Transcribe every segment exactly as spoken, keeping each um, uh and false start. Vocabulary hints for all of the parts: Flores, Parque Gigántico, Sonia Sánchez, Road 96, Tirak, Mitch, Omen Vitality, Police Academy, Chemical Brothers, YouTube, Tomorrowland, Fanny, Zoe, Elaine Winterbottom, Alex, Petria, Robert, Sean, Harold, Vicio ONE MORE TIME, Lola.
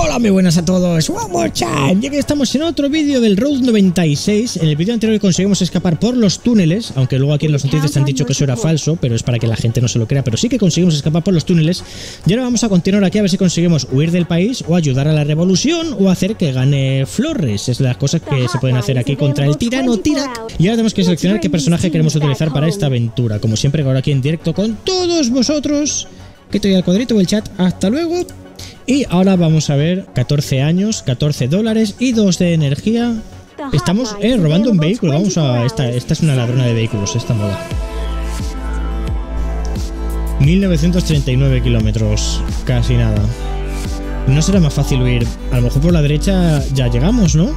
Hola, muy buenas a todos. One more time. Ya que estamos en otro vídeo del Road noventa y seis. En el vídeo anterior conseguimos escapar por los túneles, aunque luego aquí en los noticias han dicho que eso era falso, pero es para que la gente no se lo crea. Pero sí que conseguimos escapar por los túneles. Y ahora vamos a continuar aquí a ver si conseguimos huir del país o ayudar a la revolución o hacer que gane Flores. Es las cosas que se pueden hacer aquí contra el tirano Tirak. Y ahora tenemos que seleccionar qué personaje queremos utilizar para esta aventura. Como siempre, ahora aquí en directo con todos vosotros. Que estoy al cuadrito del chat. Hasta luego. Y ahora vamos a ver catorce años, catorce dólares y dos de energía. Estamos eh, robando un vehículo. Vamos a... Esta, esta es una ladrona de vehículos, esta moda. mil novecientos treinta y nueve kilómetros. Casi nada. No será más fácil huir. A lo mejor por la derecha ya llegamos, ¿no?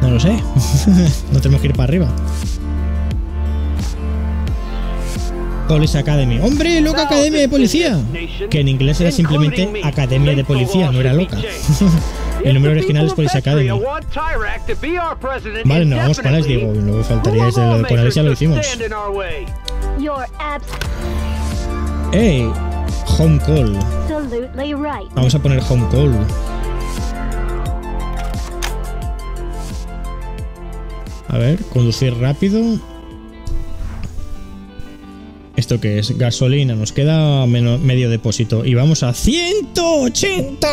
No lo sé. No tenemos que ir para arriba. Police Academy. ¡Hombre, loca academia de policía! Que en inglés era simplemente academia de policía, no era loca. El nombre original es Police Academy. Vale, no, vamos con Alex, digo. No faltaría ese de con Alex, ya lo hicimos. ¡Ey! Home call. Vamos a poner home call. A ver, conducir rápido. ¿Esto qué es? Gasolina. Nos queda medio depósito. Y vamos a ciento ochenta.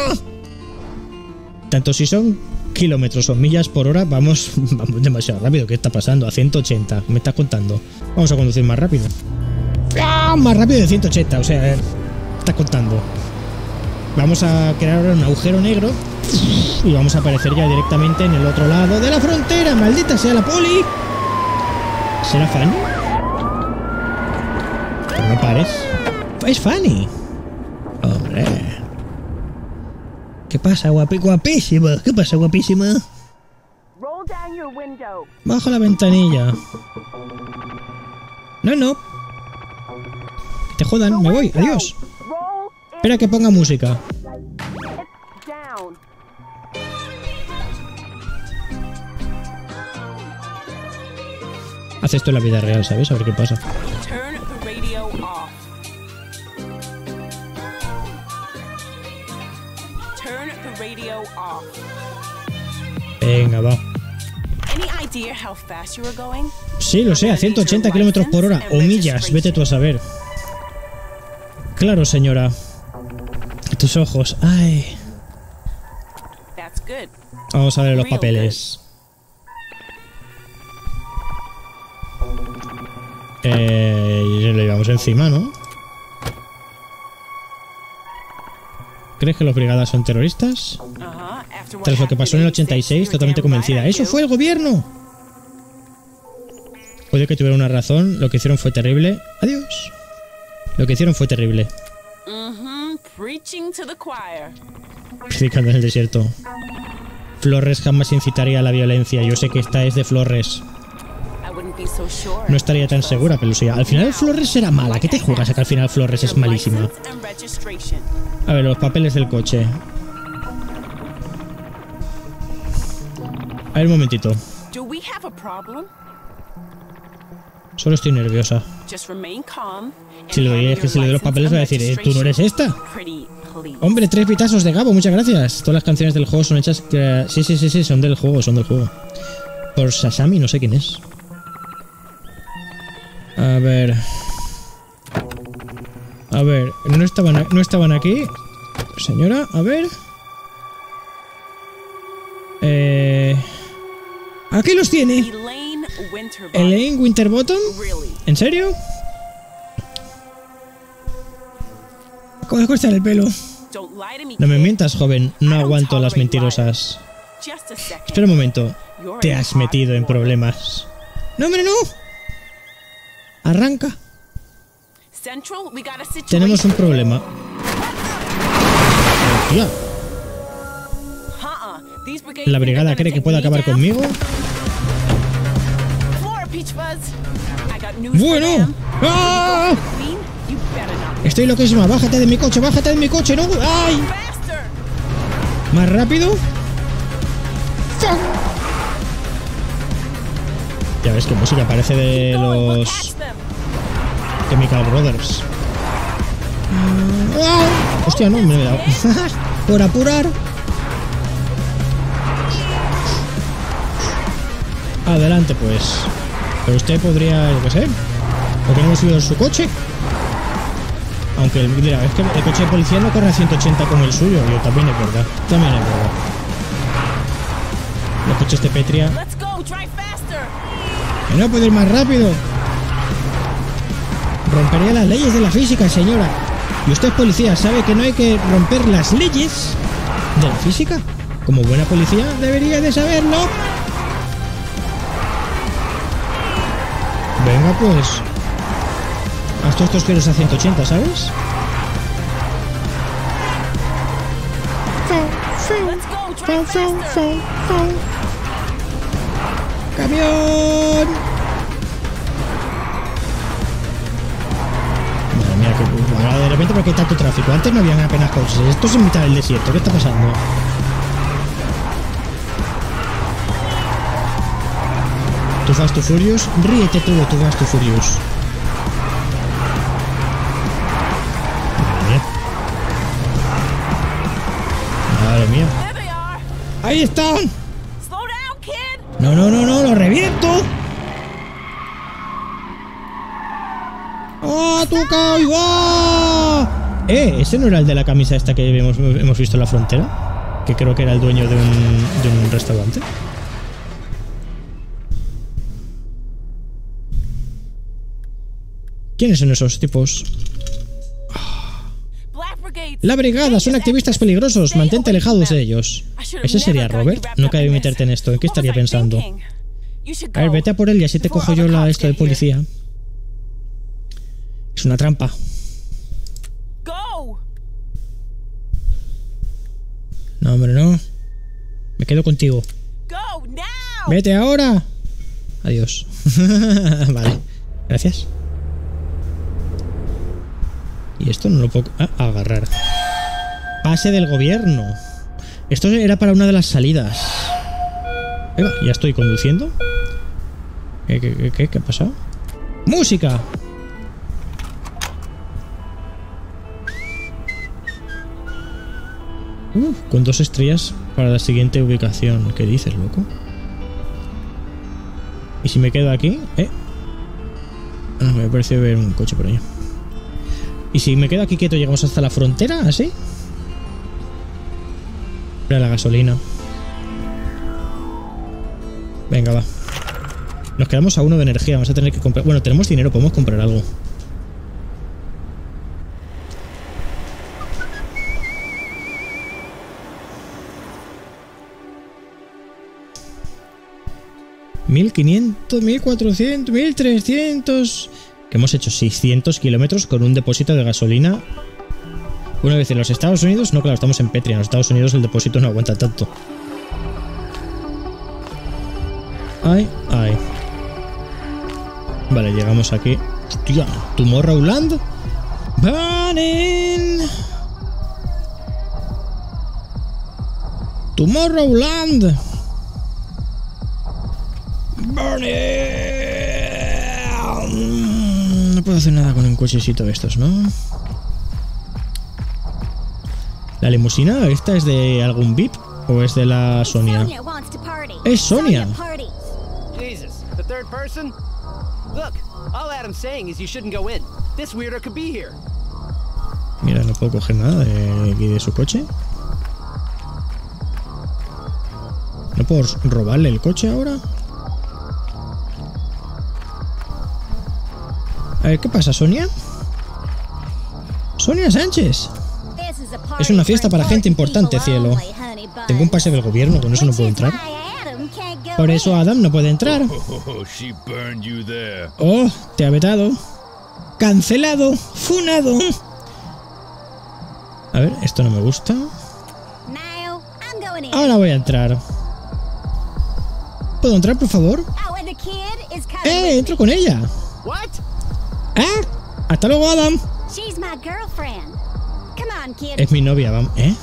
Tanto si son kilómetros o millas por hora, vamos, vamos demasiado rápido. ¿Qué está pasando? A ciento ochenta. ¿Me estás contando? Vamos a conducir más rápido. ¡Ah! Más rápido de ciento ochenta. O sea, ¿me estás contando? Vamos a crear ahora un agujero negro. Y vamos a aparecer ya directamente en el otro lado de la frontera. ¡Maldita sea la poli! ¿Será Fanny? No pares. Es Fanny. Hombre. ¿Qué pasa, guapi, guapísima? ¿Qué pasa, guapísima? Baja la ventanilla. No, no. Que te jodan. Me voy. Adiós. Espera que ponga música. Haz esto en la vida real, ¿sabes? A ver qué pasa. Venga, va. Sí, lo sé, a ciento ochenta kilómetros por hora o millas, vete tú a saber. Claro, señora. Tus ojos, ay. Vamos a ver los papeles. Eh, le llevamos encima, ¿no? ¿Crees que los brigadas son terroristas? Tras lo que pasó en el ochenta y seis, totalmente convencida. ¡Eso fue el gobierno! Puede que tuviera una razón. Lo que hicieron fue terrible. ¡Adiós! Lo que hicieron fue terrible. Predicando en el desierto. Flores jamás incitaría a la violencia. Yo sé que esta es de Flores. No estaría tan segura, Pelusilla. Al final Flores será mala. ¿Qué te juegas a que al final Flores es malísima? A ver, los papeles del coche. A ver, un momentito. Solo estoy nerviosa. Si le doy, es que si le doy los papeles va a decir, ¿eh, tú no eres esta? Hombre, tres pitazos de Gabo, muchas gracias. Todas las canciones del juego son hechas... Que... Sí, sí, sí, sí, son del juego, son del juego. Por Sasami, no sé quién es. A ver... A ver, ¿no estaban, no estaban aquí? Señora, a ver... Eh... Aquí los tiene. Elaine Winterbottom. ¿En serio? Acabo de cortar el pelo. No me mientas, joven. No aguanto las mentirosas. Espera un momento. Te has metido en problemas. ¡No, hombre, no! Arranca. Tenemos un problema. ¡Hostia! ¿La brigada cree que puede acabar conmigo? ¡Bueno! ¡Ah! Estoy loquísima. Bájate de mi coche, bájate de mi coche, ¿no? ¡Ay! ¿Más rápido? ¡Fuck! Ya ves que música parece de los... Chemical Brothers. ¡Ah! ¡Hostia, no! Me he dado. por apurar. Adelante, pues. Pero usted podría, yo qué sé, porque no hemos subido en su coche. Aunque, mira, es que el coche de policía no corre a ciento ochenta como el suyo. Yo también es verdad. También es verdad. Los coches de Petria. ¡Que no puedo ir más rápido! Rompería las leyes de la física, señora. Y usted es policía, ¿sabe que no hay que romper las leyes de la física? Como buena policía, debería de saberlo. Venga, pues. Haz todos estos giros a ciento ochenta, ¿sabes? ¡Camión! Madre mía, que ahora de repente porque hay tanto tráfico. Antes no habían apenas coches. Esto es en mitad del desierto. ¿Qué está pasando? Tú Fast and Furious, ríete tú de tu Fast and Furious. Madre mía. ¡Ahí están! No, no, no, no, lo reviento. ¡Oh, tu caigo! Eh, ese no era el de la camisa esta que hemos, hemos visto en la frontera. Que creo que era el dueño de un, de un restaurante. ¿Quiénes son esos tipos? La brigada, son activistas peligrosos, mantente alejado de ellos. ¿Ese sería Robert? No cabe meterte en esto, ¿en qué estaría pensando? A ver, vete a por él y así te cojo yo la esto de policía. Es una trampa. No, hombre, no. Me quedo contigo. ¡Vete ahora! Adiós. Vale, gracias. Y esto no lo puedo ah, agarrar. Pase del gobierno. Esto era para una de las salidas. Eva, ya estoy conduciendo. ¿Qué, qué, qué, qué, qué ha pasado? ¡Música! Uh, con dos estrellas para la siguiente ubicación. ¿Qué dices, loco? ¿Y si me quedo aquí? ¿Eh? No, me parece ver un coche por allá. ¿Y si me quedo aquí quieto llegamos hasta la frontera? ¿Así? Mira la gasolina. Venga, va. Nos quedamos a uno de energía. Vamos a tener que comprar... Bueno, tenemos dinero. Podemos comprar algo. mil quinientos, mil cuatrocientos, mil trescientos... Hemos hecho seiscientos kilómetros con un depósito de gasolina. Una vez en los Estados Unidos, no, claro, estamos en Petria. En los Estados Unidos el depósito no aguanta tanto. Ay, ay. Vale, llegamos aquí. Hostia, Tomorrowland. Burning. Tomorrowland. Burning. No puedo hacer nada con un cochecito de estos, ¿no? ¿La limusina? ¿Esta es de algún V I P? ¿O es de la Sonia? ¡Es Sonia! Mira, no puedo coger nada de aquí de su coche. ¿No puedo robarle el coche ahora? A ver, ¿qué pasa, Sonia? ¡Sonia Sánchez! Es una fiesta para gente importante, cielo. Tengo un pase del gobierno, con eso no puedo entrar. Por eso Adam no puede entrar. Oh, te ha vetado. Cancelado. Funado. A ver, esto no me gusta. Ahora voy a entrar. ¿Puedo entrar, por favor? ¡Eh, entro con ella! ¿Eh? ¡Hasta luego, Adam! Es mi novia, vamos. ¿Eh?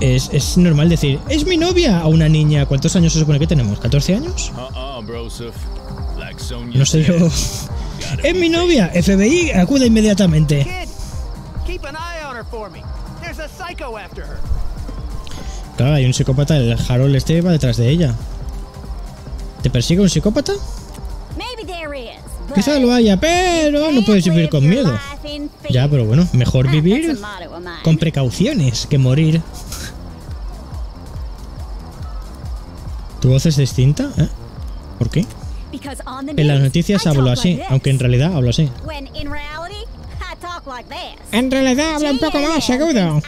Es, es normal decir, ¡es mi novia! A una niña. ¿Cuántos años se supone que tenemos? ¿catorce años? No sé yo. ¡Es mi novia! F B I, acude inmediatamente. Claro, hay un psicópata. El Harold este va detrás de ella. ¿Te persigue un psicópata? Quizá lo haya, pero no puedes vivir con miedo. Ya, pero bueno, mejor vivir con precauciones que morir. ¿Tu voz es distinta? ¿Eh? ¿Por qué? En las noticias hablo así, aunque en realidad hablo así. En realidad habla un poco más agudo.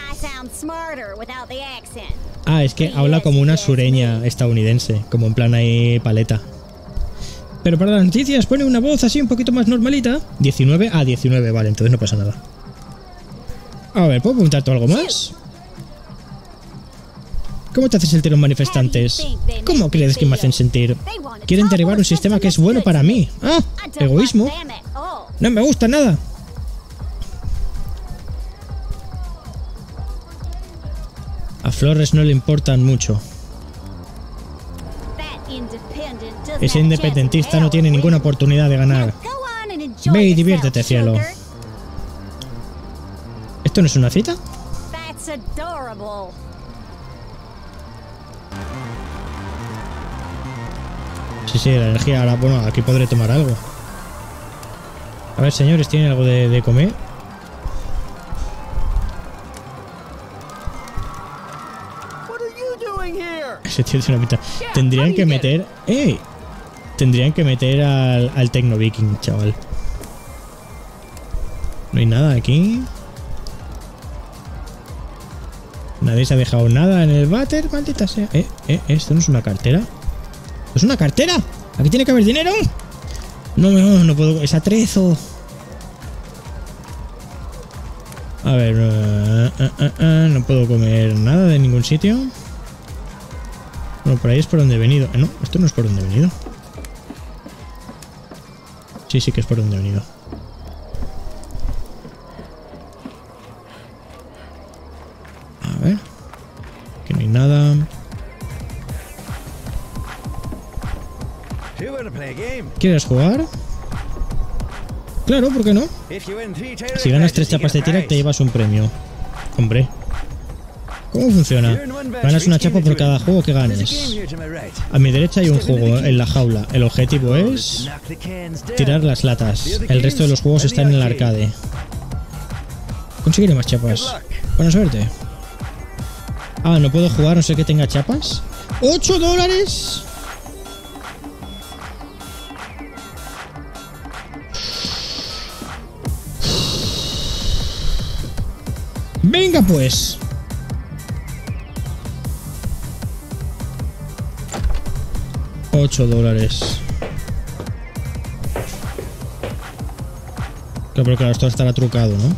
Ah, es que habla como una sureña estadounidense, como en plan ahí paleta. Pero para las noticias pone una voz así un poquito más normalita. diecinueve, ah, diecinueve, vale, entonces no pasa nada. A ver, ¿puedo preguntarte algo más? ¿Cómo te haces el tiro en manifestantes? ¿Cómo crees que me hacen sentir? Quieren derribar un sistema que es bueno para mí. Ah, egoísmo. No me gusta nada. A Flores no le importan mucho. Ese independentista no tiene ninguna oportunidad de ganar. Ve y diviértete, cielo. ¿Esto no es una cita? Sí, sí, la energía. Ahora, bueno, aquí podré tomar algo. A ver, señores, ¿tienen algo de, de comer? Ese tío tiene una pinta. Tendrían que meter... ¡Ey! Tendrían que meter al, al Tecno Viking, chaval. No hay nada aquí. Nadie se ha dejado nada en el váter, maldita sea. Eh, eh, esto no es una cartera. ¡Es una cartera! ¡Aquí tiene que haber dinero! No, no, no puedo... ¡Es atrezo! A ver... Uh, uh, uh, uh, no puedo comer nada de ningún sitio. Bueno, por ahí es por donde he venido. Eh, no, esto no es por donde he venido. Sí, sí que es por donde he venido. A ver... Aquí no hay nada... ¿Quieres jugar? Claro, ¿por qué no? Si ganas tres chapas de Tirak te llevas un premio. Hombre. ¿Cómo funciona? Ganas una chapa por cada juego que ganes. A mi derecha hay un juego en la jaula. El objetivo es... tirar las latas. El resto de los juegos está en el arcade. Conseguiré más chapas. Buena suerte. Ah, ¿no puedo jugar? No sé que tenga chapas. ¡ocho dólares! Venga pues. ocho dólares. Claro, pero claro, esto estará trucado, ¿no?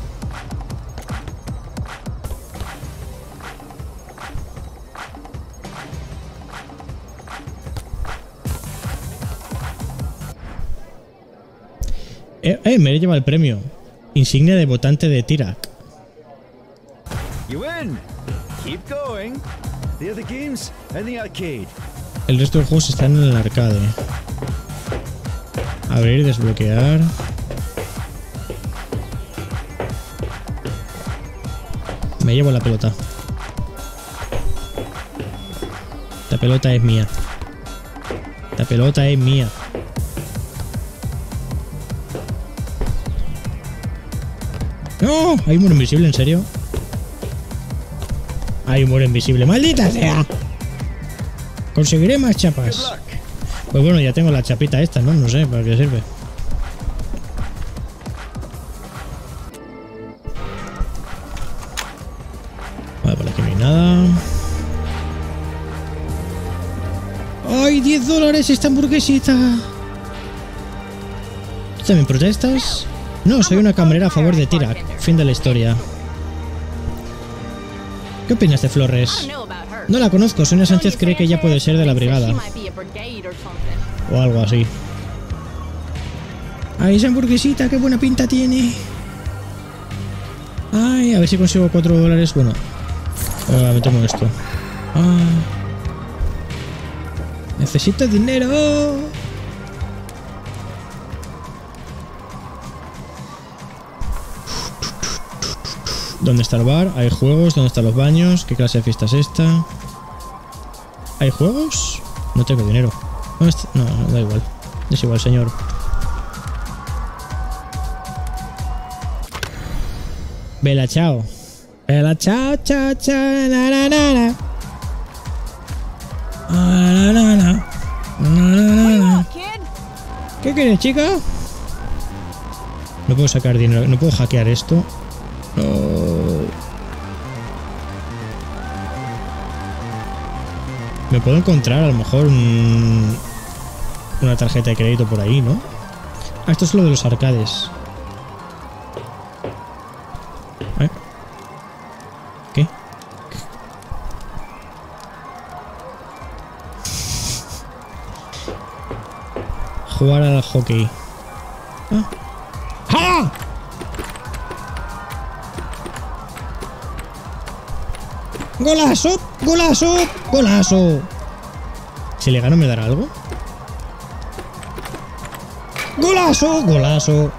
Eh, eh, me lleva el premio. Insignia de votante de Tirak. El resto de los juegos están en el arcade. Abrir, desbloquear. Me llevo la pelota. Esta pelota es mía. Esta pelota es mía. ¡No! Hay un muro invisible, ¿en serio? Hay un muro invisible. ¡Maldita sea! Conseguiré más chapas. Pues bueno, ya tengo la chapita esta, ¿no? No sé para qué sirve. Vale, por aquí no hay nada. ¡Ay, diez dólares esta hamburguesita! ¿Tú también protestas? No, soy una camarera a favor de Tirak. Fin de la historia. ¿Qué opinas de Flores? No la conozco, Sonia Sánchez cree que ella puede ser de la brigada. O algo así. ¡Ay, esa hamburguesita! ¡Qué buena pinta tiene! ¡Ay! A ver si consigo cuatro dólares. Bueno, ahora me tomo esto. Ay, ¡necesito dinero! ¿Dónde está el bar? ¿Hay juegos? ¿Dónde están los baños? ¿Qué clase de fiesta es esta? ¿Hay juegos? No tengo dinero. No, no, da igual. Es igual, señor. Vela, chao. Vela, chao, chao, chao. La, la, la, la. La, la, la, la. La, la, la. ¿Qué quieres, chica? No puedo sacar dinero. No puedo hackear esto. No. Me puedo encontrar a lo mejor un, una tarjeta de crédito por ahí, ¿no? Ah, esto es lo de los arcades. ¿Eh? ¿Qué? Jugar al hockey. Ah. ¡Ah! ¡Golazo! ¡Golazo! ¡Golazo! Si le gano, ¿me dará algo? ¡Golazo! ¡Golazo!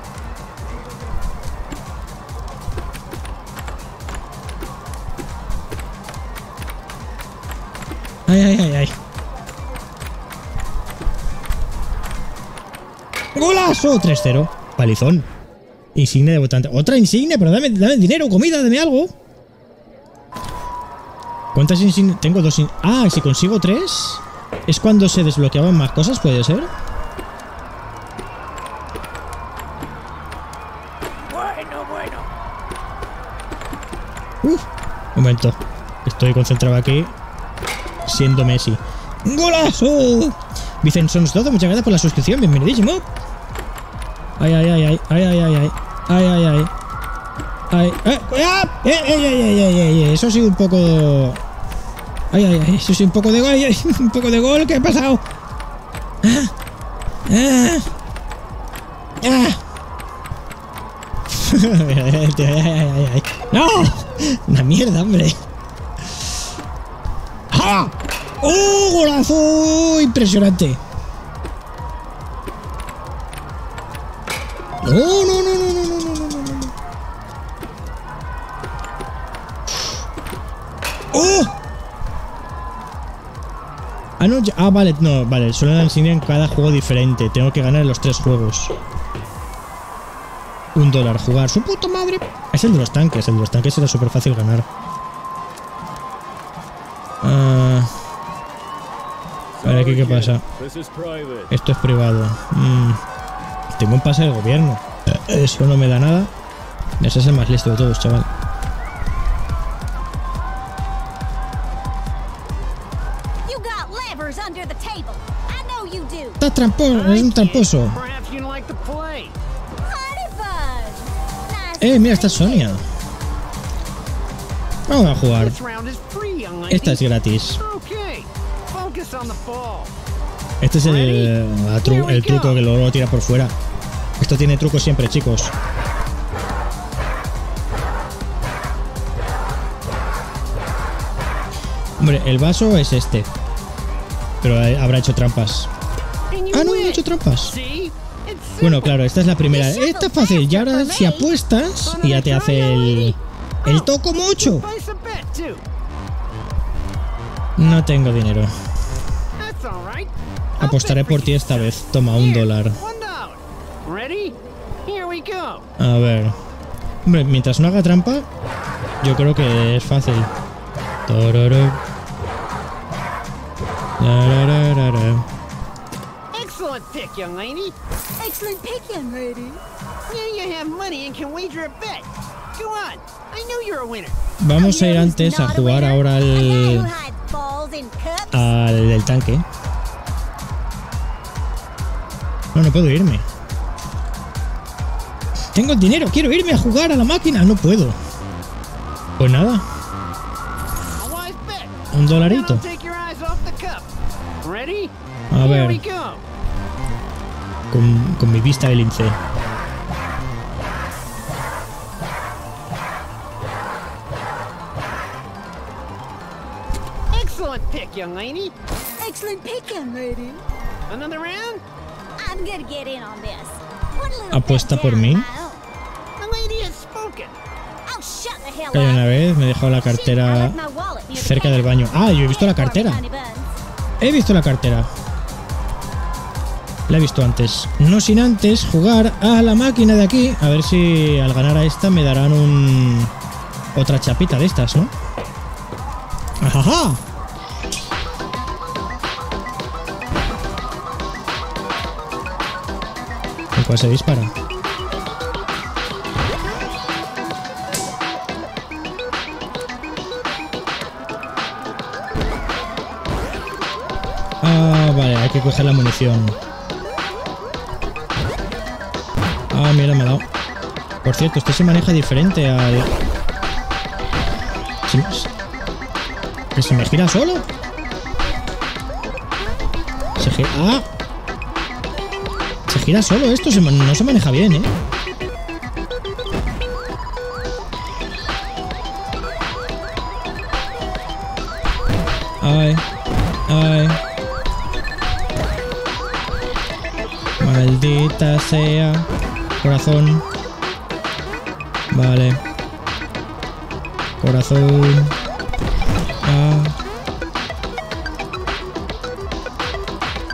¡Ay, ay, ay, ay! ¡Golazo! tres cero. Palizón. Insignia de votante. ¡Otra insignia! Pero dame, dame dinero, comida, dame algo. ¿Cuántas insignias? Tengo dos insignias. Ah, si consigo tres, es cuando se desbloqueaban más cosas, ¿puede ser? Bueno, bueno. Uf, un momento. Estoy concentrado aquí, siendo Messi. ¡Golazo! Vicensons Dodo, muchas gracias por la suscripción, bienvenidísimo. Ay, ay, ay, ay, ay, ay, ay, ay, ay, ay, ay. Ay, eh, eh, eh, eh, eh, eh, eso sí un poco. Ay, ay, ay, eso sí un poco de gol, ay, un poco de gol, ¿qué ha pasado? Ah, ah, ah. No, una mierda, hombre. ¡Ah! ¡Oh, golazo! Impresionante. No, no, no, no, no. ¡Oh! Ah, no, ya, ah, vale, no, vale, solo la insignia en cada juego diferente. Tengo que ganar los tres juegos. Un dólar, jugar. ¡Su puta madre! Es el de los tanques, el de los tanques era súper fácil ganar. Ah, a ver, aquí qué pasa. Esto es privado. Mm, tengo un pase del gobierno. Eso no me da nada. Ese es el más listo de todos, chaval. Estás tramposo, eres un tramposo. Eh, mira, está Sonia. Vamos a jugar. Esta es gratis. Este es el, el, tru el truco que luego lo tira por fuera. Esto tiene truco siempre, chicos. Hombre, el vaso es este. Pero habrá hecho trampas. Ah, no, no he hecho trampas. Bueno, claro, esta es la primera. Esta es fácil. Y ahora si apuestas, y ya te hace el... el toco mocho. No tengo dinero. Apostaré por ti esta vez. Toma, un dólar. A ver. Hombre, mientras no haga trampa, yo creo que es fácil. Tororo. Vamos a ir antes a jugar ahora al... al del tanque. No, no puedo irme. Tengo el dinero, quiero irme a jugar a la máquina. No puedo. Pues nada. Un dolarito. A ver. Con, con mi vista del lince. Excellent pick, young lady. Excellent pick, young lady. Another round? I'm going to get in on this. Apuesta por mí. The lady has spoken. Caí una vez, me he dejado la cartera cerca del baño. Ah, yo he visto la cartera. He visto la cartera. La he visto antes. No sin antes jugar a la máquina de aquí. A ver si al ganar a esta me darán un... otra chapita de estas, ¿no? ¡Ajá! ¿En cuál se dispara? Ah, vale, hay que coger la munición. Ah, mira, me ha dado. Por cierto, este se maneja diferente al... ¿Que se me gira solo? Se gira... ¡Ah! Se gira solo esto, se... no se maneja bien, ¿eh? Ay... Ay... Maldita sea... Corazón... Vale... Corazón. Ah.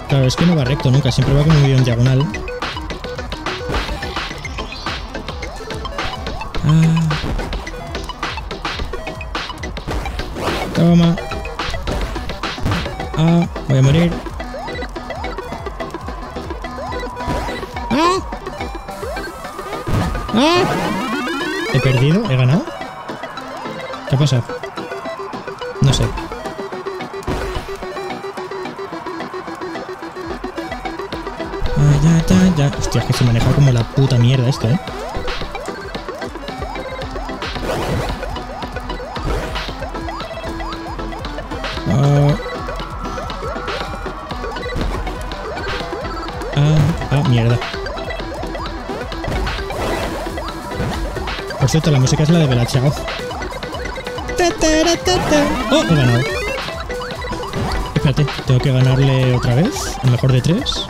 Claro, es que no va recto nunca, siempre va como un guión diagonal. Ah. Toma. Ah, voy a morir. Ah. Ah. He perdido, he ganado. ¿Qué pasa? No sé. Ah, ya, ya, ya. Hostia, es que se maneja como la puta mierda esto, ¿eh? Ah. Ah, ah, mierda. Por cierto, la música es la de Belachao. Oh, he ganado. Espérate, tengo que ganarle otra vez. El mejor de tres.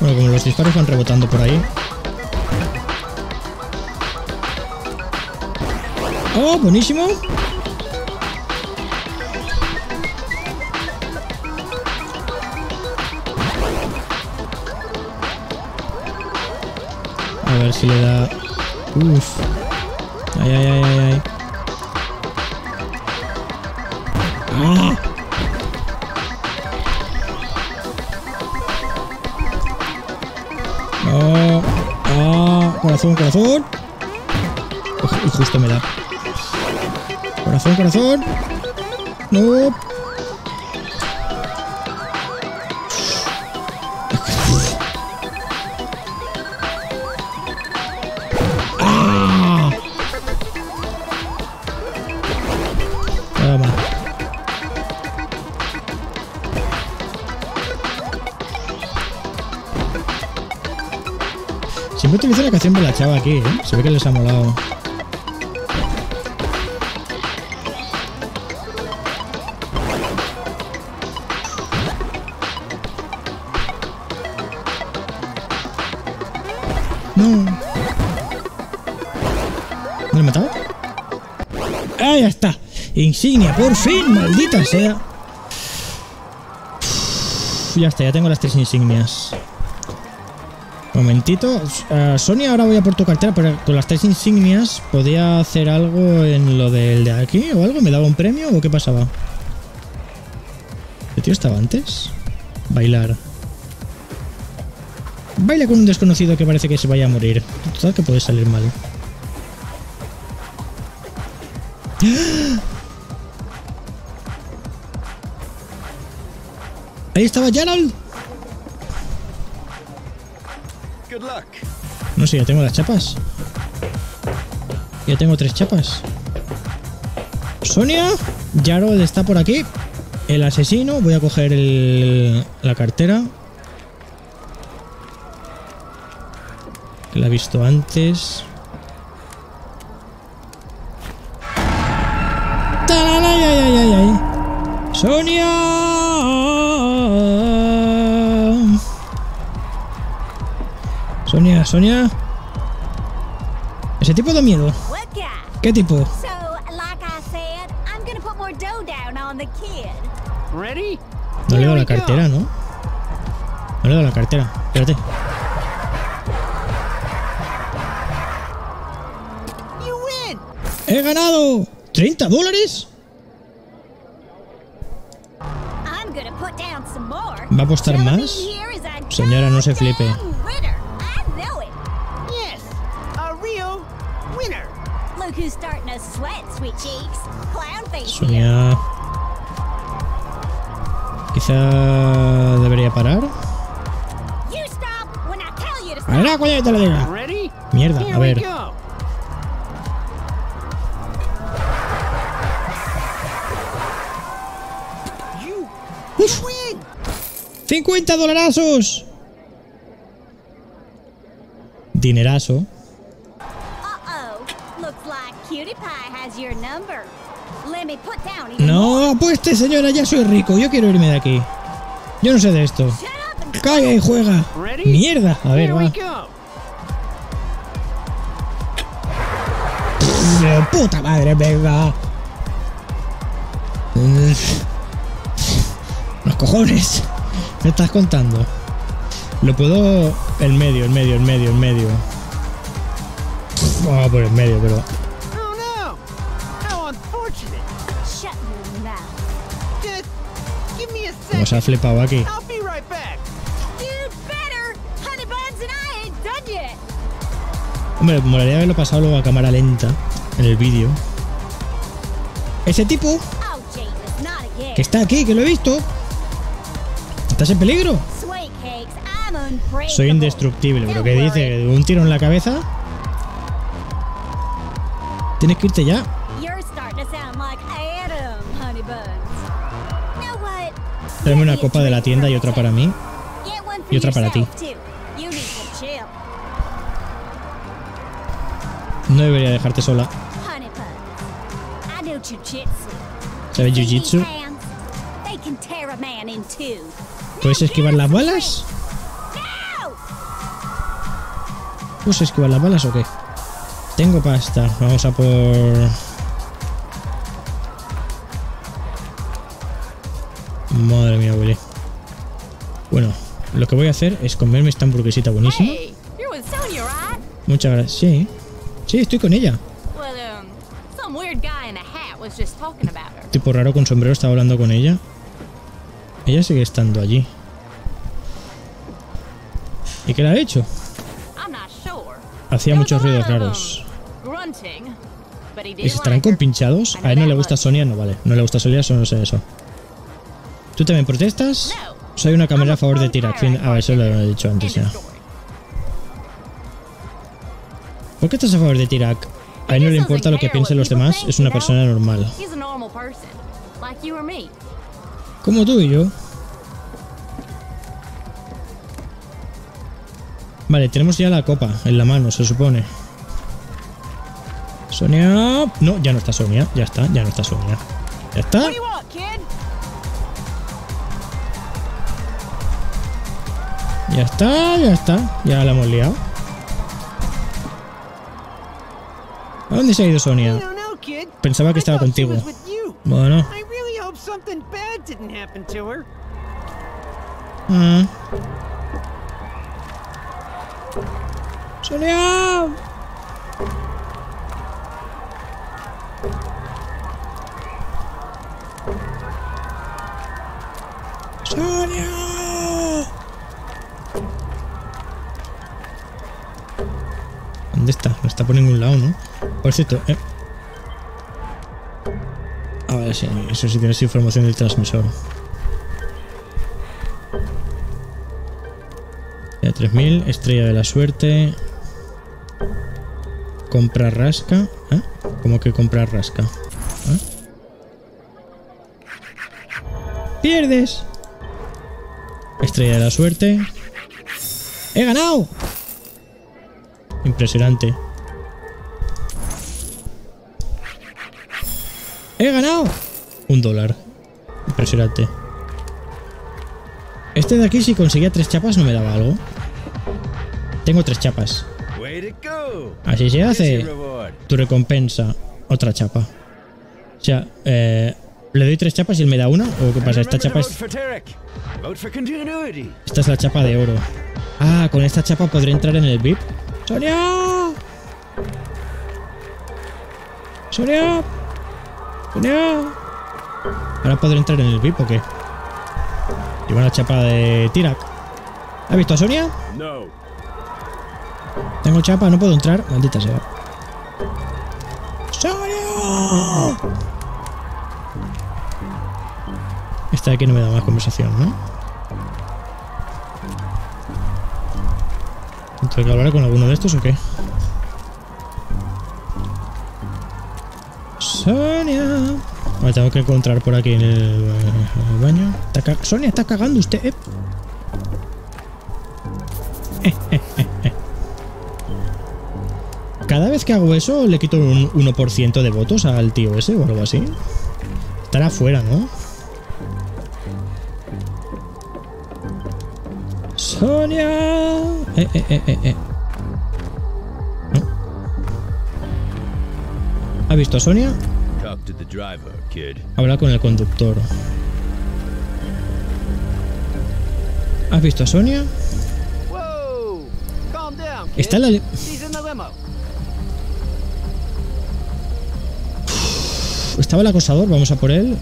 Bueno, como los disparos van rebotando por ahí. Oh, buenísimo. A ver si le da... Uff. Ay, ay, ay, ay, ay. ¡Ah! ¡Ah! ¡Ah! ¡Corazón, corazón! Y justo me da. ¡Corazón, corazón! ¡No! Utilizo la canción de la chava aquí, ¿eh? Se ve que les ha molado. No. ¿No lo he matado? ¡Ah, ya está! Insignia, por fin, maldita sea. Uf, ya está, ya tengo las tres insignias. Momentito, uh, Sonia, ahora voy a por tu cartera, pero con las tres insignias podía hacer algo en lo del de aquí o algo, me daba un premio o qué pasaba. ¿El tío estaba antes? Bailar. Baila con un desconocido que parece que se vaya a morir. Total que puede salir mal. Ahí estaba Harold. No sé, ya tengo las chapas. Ya tengo tres chapas. Sonia, Harold está por aquí. El asesino, voy a coger el, la cartera. Que la he visto antes. ¡Ay, ay, ay, ay! ¡Sonia! Sonia, Sonia. ¿Ese tipo da miedo? ¿Qué tipo? No le he dado la cartera, ¿no? No le he dado la cartera. Espérate. ¡He ganado! ¿treinta dólares? ¿Va a apostar más? Señora, no se flipe. Sonia... Quizá debería parar. ¡Ahora cuando yo te lo diga! Mierda, a ver. ¡Uf! ¡cincuenta dolarazos! Dinerazo. No apueste, señora, ya soy rico. Yo quiero irme de aquí. Yo no sé de esto. Calla y juega. Mierda. A ver, va. Pff, puta madre, venga. Los cojones. ¿Me estás contando? Lo puedo... El medio, el medio, el medio, el medio. Vamos por el medio, pero... Nos ha flipado aquí. Hombre, me molaría haberlo pasado luego a cámara lenta en el vídeo. Ese tipo que está aquí, que lo he visto. ¿Estás en peligro? Soy indestructible, pero ¿qué dice? ¿Un tiro en la cabeza? Tienes que irte ya. Tráeme una copa de la tienda y otra para mí. Y otra para ti. No debería dejarte sola. ¿Sabes jiu-jitsu? ¿Puedes esquivar las balas? ¿Puedes esquivar las balas o qué? Tengo pasta. Vamos a por... Madre mía, Willy. Bueno, lo que voy a hacer es comerme esta hamburguesita buenísima. Hey, Sonia, ¿right? Muchas gracias. Sí. Sí, estoy con ella. Tipo raro con sombrero estaba hablando con ella. Ella sigue estando allí. ¿Y qué le ha hecho? Hacía muchos ruidos raros. ¿Y se estarán compinchados? A él no le gusta Sonia, no vale. No le gusta Sonia, eso no sé eso. ¿Tú también protestas? Soy una cámara a favor de Tirak. Ah, eso lo he dicho antes ya. ¿Por qué estás a favor de Tirak? A él no le importa lo que piensen los demás. Es una persona normal. Como tú y yo. Vale, tenemos ya la copa en la mano, se supone. Sonia... No, ya no está Sonia. Ya está, ya no está Sonia. ¿Ya está? Ya está, ya está. Ya la hemos liado. ¿A dónde se ha ido Sonia? Pensaba que estaba contigo. Bueno. Ah. ¡Sonia! ¡Sonia! ¿Dónde está? No está por ningún lado, ¿no? Por cierto, eh. A ver, sí, eso sí tienes información del transmisor. Ya tres mil, estrella de la suerte. Comprar rasca. ¿Eh? ¿Cómo que comprar rasca? ¿Eh? ¡Pierdes! Estrella de la suerte. ¡He ganado! Impresionante. ¡He ganado! Un dólar. Impresionante. Este de aquí, si conseguía tres chapas, no me daba algo. Tengo tres chapas. Así se hace. Tu recompensa. Otra chapa. O sea, eh, ¿le doy tres chapas y él me da una? ¿O qué pasa? Esta chapa es... Esta es la chapa de oro. Ah, con esta chapa podré entrar en el V I P. ¡Sonia! ¡Sonia! ¡Sonia! ¿Ahora podré entrar en el V I P o qué? Llevo una chapa de Tirak. ¿Has visto a Sonia? No. Tengo chapa, no puedo entrar. Maldita sea. ¡Sonia! Esta de aquí no me da más conversación, ¿no? ¿Tengo que hablar con alguno de estos o qué? Sonia. Vale, tengo que encontrar por aquí en el, en el baño. Está Sonia, está cagando usted. Eh, eh, eh, eh. Cada vez que hago eso le quito un uno por ciento de votos al tío ese o algo así. Estará afuera, ¿no? Sonia. Eh, eh, eh, eh, eh. ¿No? ¿Ha visto a Sonia? Habla con el conductor. ¿Has visto a Sonia? Está en la li... Uf, estaba el acosador, vamos a por él.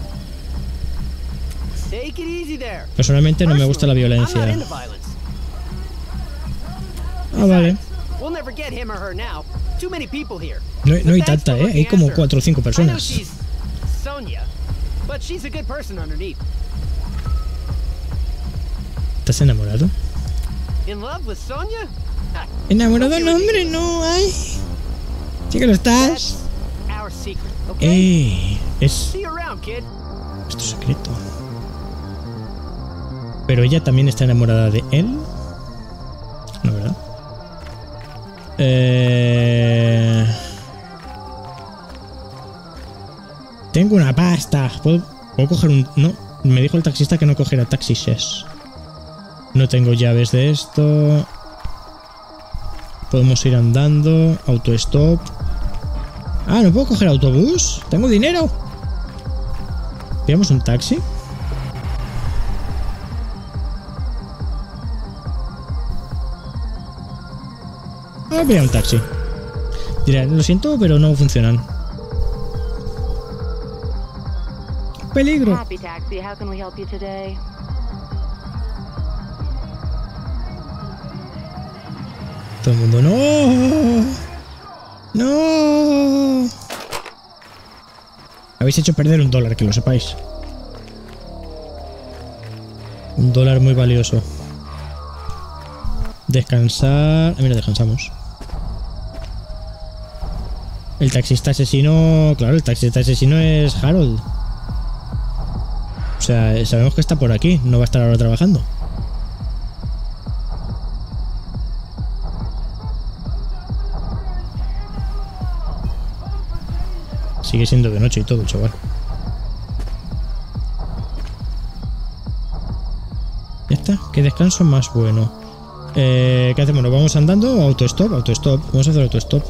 Personalmente no me gusta la violencia. Ah, vale. No, no hay tanta, ¿eh? Hay como cuatro o cinco personas. ¿Estás enamorado? ¿Enamorado? No, hombre, no. Ay. Sí que lo estás. Ey, es... es tu secreto. Pero ella también está enamorada de él. No, ¿verdad? Eh... Tengo una pasta. ¿Puedo, ¿Puedo coger un...? No, me dijo el taxista que no cogiera taxis. No tengo llaves de esto. Podemos ir andando. Autostop. Ah, ¿no puedo coger autobús? Tengo dinero. ¿Pillamos un taxi? Voy a pillar un taxi. Diré, lo siento, pero no funcionan. Peligro. Todo el mundo, no. No. Habéis hecho perder un dólar, que lo sepáis. Un dólar muy valioso. Descansar. Mira, descansamos. El taxista asesino... Claro, el taxista asesino es Harold. O sea, sabemos que está por aquí. No va a estar ahora trabajando. Sigue siendo de noche y todo, chaval. Ya está. Qué descanso más bueno. Eh, ¿Qué hacemos? ¿Nos vamos andando? Autostop, autostop. Vamos a hacer autostop.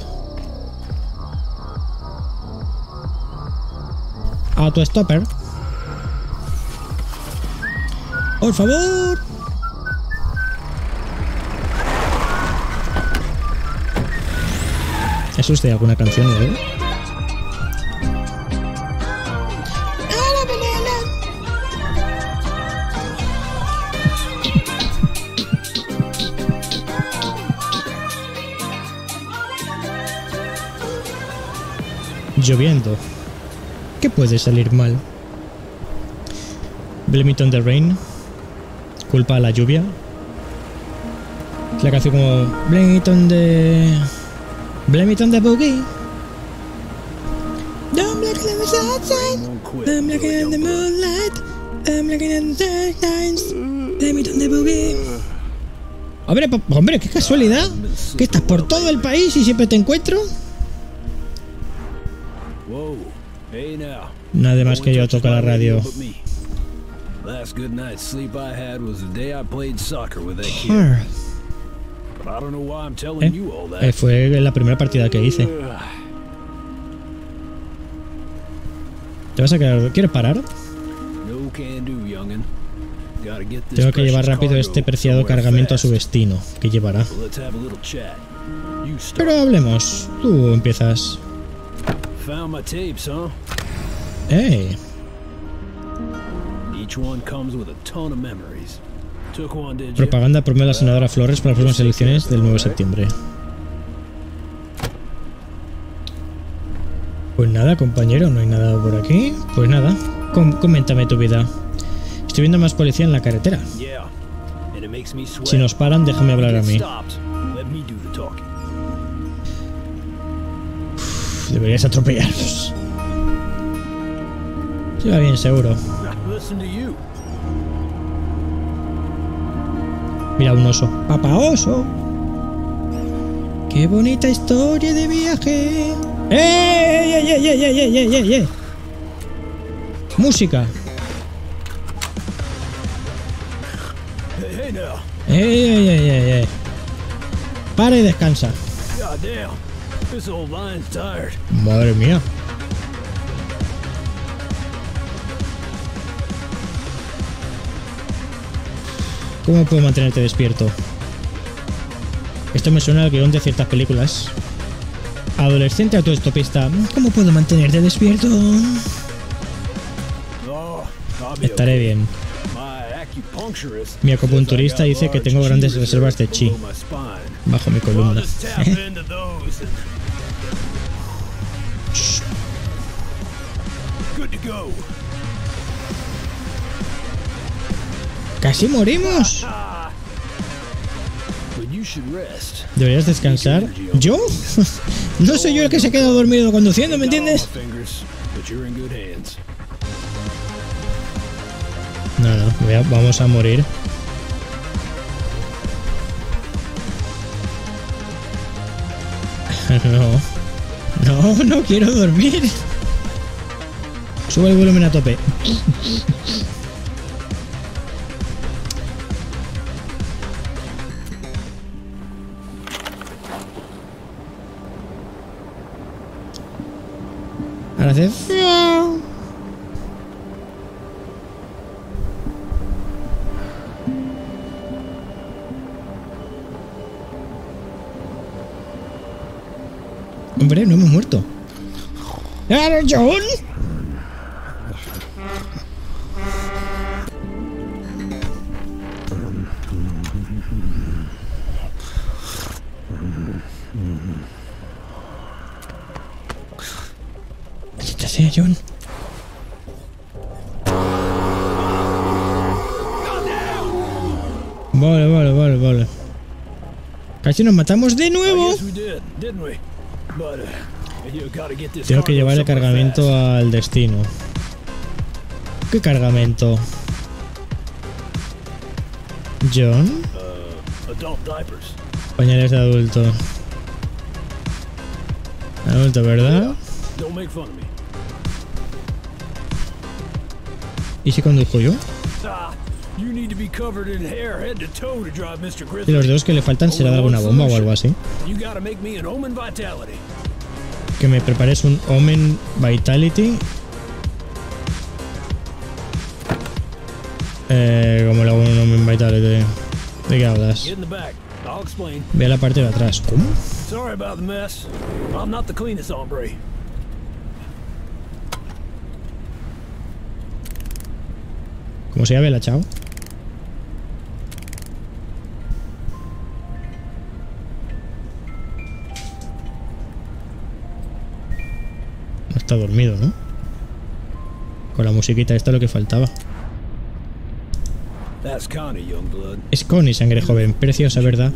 Autostopper. ¡Por favor! ¿Es usted alguna canción de él? Lloviendo. ¿Qué puede salir mal? Blame it on the rain. Culpa a la lluvia. La canción como... Blame it on the... Blame it on the boogie. I'm looking at the outside. I'm looking at the moonlight. I'm looking at the dark times. Blame it on the boogie. Hombre, hombre, qué casualidad. Que estás por todo el país y siempre te encuentro. Nada más que yo toca la radio. ¿Eh? Eh, fue la primera partida que hice. ¿Te vas a quedar? ¿Quieres parar? Tengo que llevar rápido este preciado cargamento a su destino, que llevará. Pero hablemos. Tú empiezas. ¡Eh! Propaganda por medio de la senadora Flores para las próximas elecciones del nueve de septiembre. Pues nada, compañero, no hay nada por aquí. Pues nada, Com coméntame tu vida. Estoy viendo más policía en la carretera. Si nos paran, déjame hablar a mí. Uf, deberías atropellarlos. Se va bien, seguro. Mira, un oso. ¡Papá oso! ¡Qué bonita historia de viaje! ¡Ey, ey, ey, ey, ey, ey, ey, ey! ¡Música! ¡Ey, ey, ey, ey, ey! ¡Para y descansa! ¡Madre mía! ¿Cómo puedo mantenerte despierto? Esto me suena al guión de ciertas películas. Adolescente autoestopista. ¿Cómo puedo mantenerte despierto? Estaré bien. Mi acupunturista dice que tengo grandes reservas de chi bajo mi columna. ¿Eh? ¡Casi morimos! ¿Deberías descansar? ¿Yo? No soy yo el que se ha quedado dormido conduciendo, ¿me entiendes? No, no, a, vamos a morir. No, no, no quiero dormir. Sube el volumen a tope. Gracias. Hombre, no hemos muerto. ¡Claro, John! John. Vale, vale, vale, vale. Casi nos matamos de nuevo. Tengo que llevar el cargamento al destino. ¿Qué cargamento? John. Pañales de adulto. Adulto, ¿verdad? ¿Y si conduzco yo? Y los dedos que le faltan será de alguna bomba o algo así. Que me prepares un Omen Vitality. Eh, ¿cómo le hago un Omen Vitality? ¿De qué hablas? Ve a la parte de atrás. ¿Cómo? ¿Cómo se llama? Chao. No está dormido, ¿no? Con la musiquita esta es lo que faltaba. Es Connie, sangre joven. Preciosa, ¿verdad?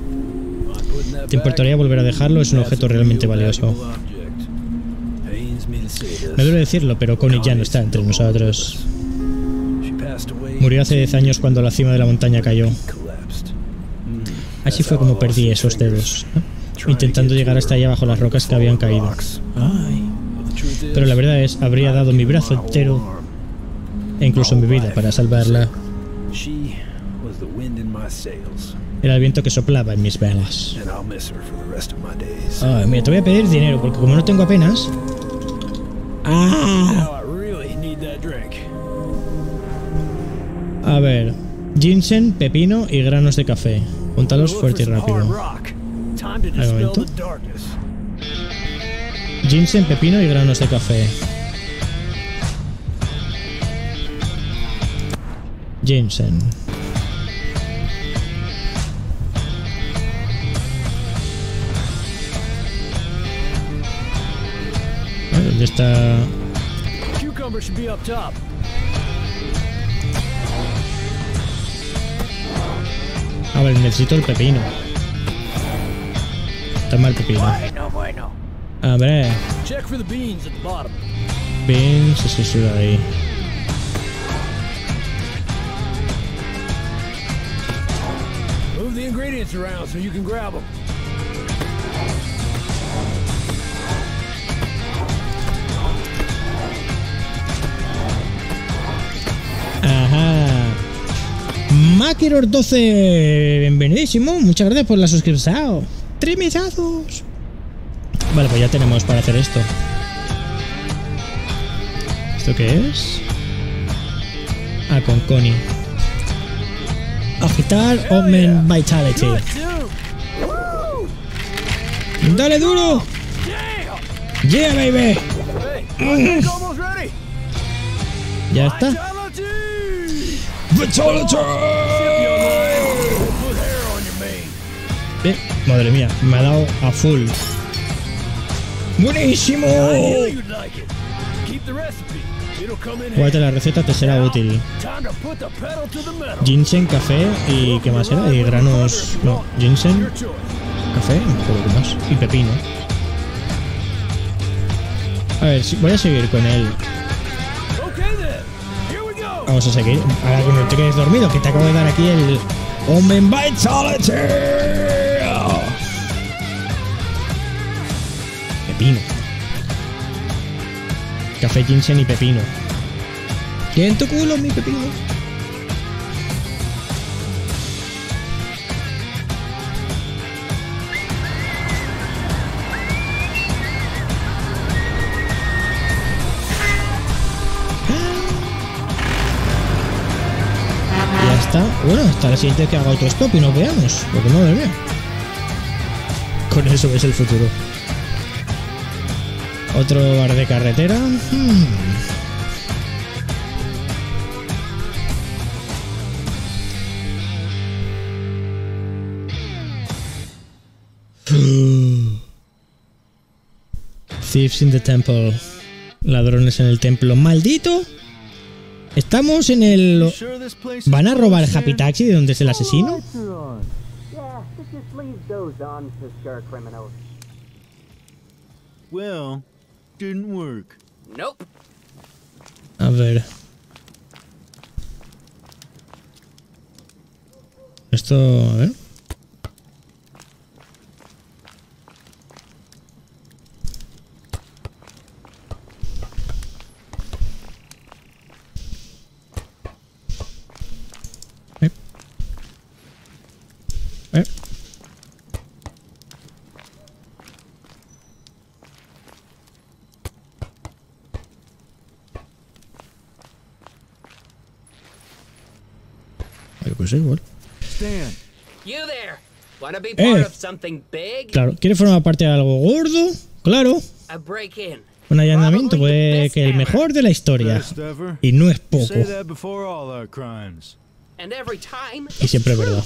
¿Te importaría volver a dejarlo? Es un objeto realmente valioso. Me duele decirlo, pero Connie ya no está entre nosotros. Murió hace diez años cuando la cima de la montaña cayó. Así fue como perdí esos dedos, ¿eh? Intentando llegar hasta allá bajo las rocas que habían caído. Ay. Pero la verdad es, habría dado mi brazo entero, e incluso mi vida, para salvarla. Era el viento que soplaba en mis velas. Ah, mira, te voy a pedir dinero, porque como no tengo apenas... ¡Ah! A ver... Ginseng, pepino y granos de café. Júntalos fuerte y rápido. Al momento. Ginseng, pepino y granos de café. Ginseng. ¿Dónde está? A ver, necesito el pepino. Toma el pepino. A ver. Beans, es que sube ahí. Ajá. Maqueror doce, bienvenidísimo. Muchas gracias por la suscripción. Tres mesazos. Vale, pues ya tenemos para hacer esto. ¿Esto qué es? Ah, con Connie. Agitar Omen Vitality. ¡Dale duro! ¡Yeah, baby! Ya está. Eh, madre mía, me ha dado a full. ¡Buenísimo! Guarda, la receta te será útil. Ginseng, café y... ¿qué más era? Y granos... no, ginseng, café, un poco más. Y pepino. A ver, voy a seguir con él. Vamos a seguir. Ahora que no te quedes dormido, que te acabo de dar aquí el Omen Vitality. Pepino. Café, ginseng y pepino. ¿Qué en tu culo, mi pepino? Bueno, hasta la siguiente que haga otro stop y nos veamos, porque madre mía. Con eso ves el futuro. Otro bar de carretera. Hmm. Thieves in the Temple. Ladrones en el templo. ¡Maldito! Estamos en el... ¿Van a robar el Happy Taxi de donde es el asesino? A ver... Esto... a ver... Eh. Pues igual. Eh. Claro, ¿quieres formar parte de algo gordo? Claro. Un allanamiento puede que el mejor de la historia. Y no es poco. Y siempre es verdad.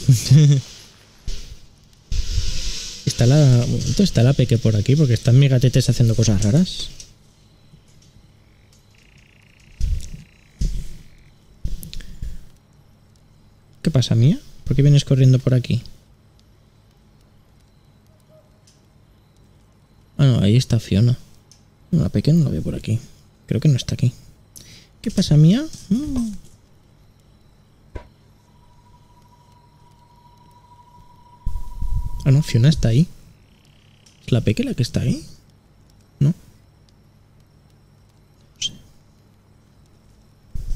Está la... está la peque por aquí, porque están mis gatetes haciendo cosas raras. ¿Qué pasa, mía? ¿Por qué vienes corriendo por aquí? Ah, no, ahí está Fiona. No, la peque no la veo por aquí. Creo que no está aquí. ¿Qué pasa, mía? Mm. Ah, no, Fiona está ahí. ¿Es la peque la que está ahí? No. No sé.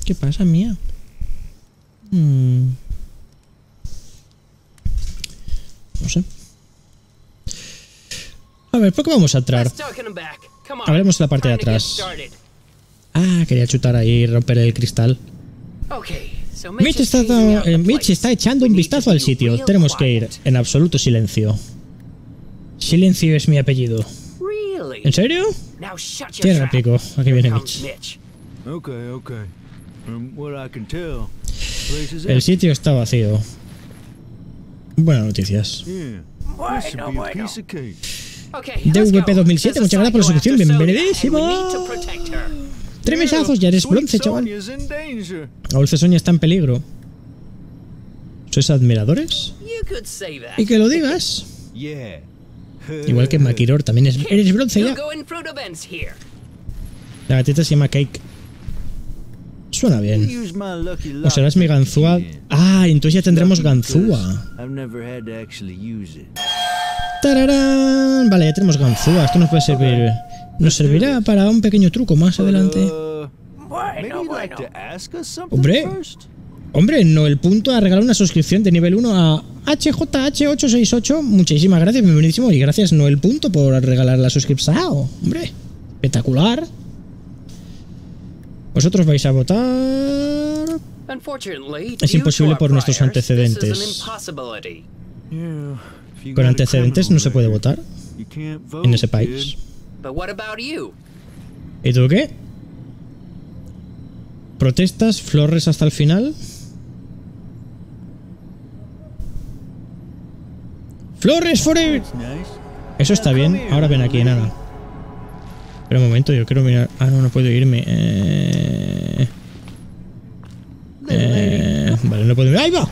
¿Qué pasa, mía? Hmm. veremos, ¿eh? A ver, ¿por qué vamos a entrar? Hablemos de la parte de atrás. Ah, quería chutar ahí y romper el cristal. Mitch está, eh, Mitch está echando un vistazo al sitio. Tenemos que ir en absoluto silencio. Silencio es mi apellido. ¿En serio? Tiene réplico. Aquí viene Mitch. El sitio está vacío. Buenas noticias. Bueno, bueno. D V P dos mil siete, muchas gracias por la suscripción. Bienvenidísimo. Tres mesazos, ya eres bronce, chaval. La dulce Sonia está en peligro. ¿Sois admiradores? Y que lo digas. Igual que Maquiror, también es, eres bronce ya. La gatita se llama Cake. Suena bien. O serás mi ganzúa. Ah, entonces ya tendremos ganzúa. ¡Tararán! Vale, ya tenemos ganzúa. Esto nos puede servir. Nos servirá para un pequeño truco más adelante. Bueno, bueno. Hombre, hombre, no, el punto a regalar una suscripción de nivel uno a H J H ocho seis ocho. Muchísimas gracias, bienvenidísimo. Y gracias, no, el punto por regalar la suscripción. Hombre, espectacular. Vosotros vais a votar. Es imposible por nuestros antecedentes. Con antecedentes no se puede votar en ese país. ¿Y tú qué? ¿Protestas, Flores hasta el final? ¡Flores forever! Eso está bien, ahora ven aquí, nada. Pero un momento, yo quiero mirar... Ah, no, no puedo irme. Eh... Eh... Vale, no puedo irme. ¡Ahí va!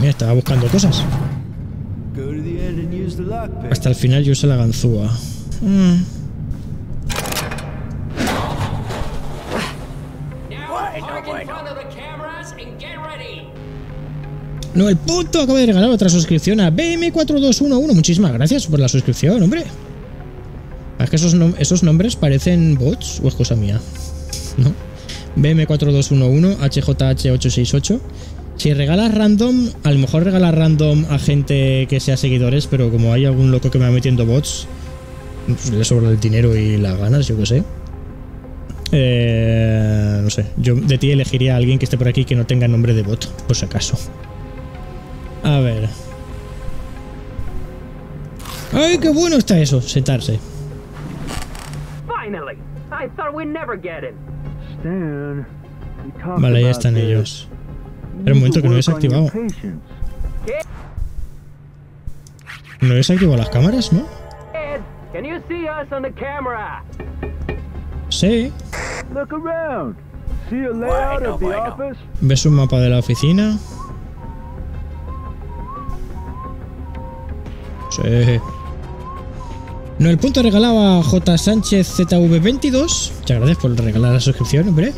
Mira, estaba buscando cosas. Hasta el final yo uso la ganzúa. Mm. No, el punto acaba de regalar otra suscripción a B M cuatro dos uno uno. Muchísimas gracias por la suscripción, hombre. Es que esos, nom esos nombres parecen bots o es cosa mía, ¿no? B M cuatro dos uno uno, H J H ocho seis ocho. Si regalas random, a lo mejor regalas random a gente que sea seguidores, pero como hay algún loco que me va metiendo bots, pues le sobra el dinero y las ganas, yo qué sé. Eh, no sé, yo de ti elegiría a alguien que esté por aquí que no tenga nombre de bot, por si acaso. A ver. ¡Ay, qué bueno está eso! Sentarse. Vale, ya están ellos. Espera un momento, que no he desactivado. No he desactivado las cámaras, ¿no? Sí. Bueno, bueno. ¿Ves un mapa de la oficina? Sí. No, el punto regalaba J. Sánchez Z V veintidós. Muchas gracias por regalar la suscripción, hombre.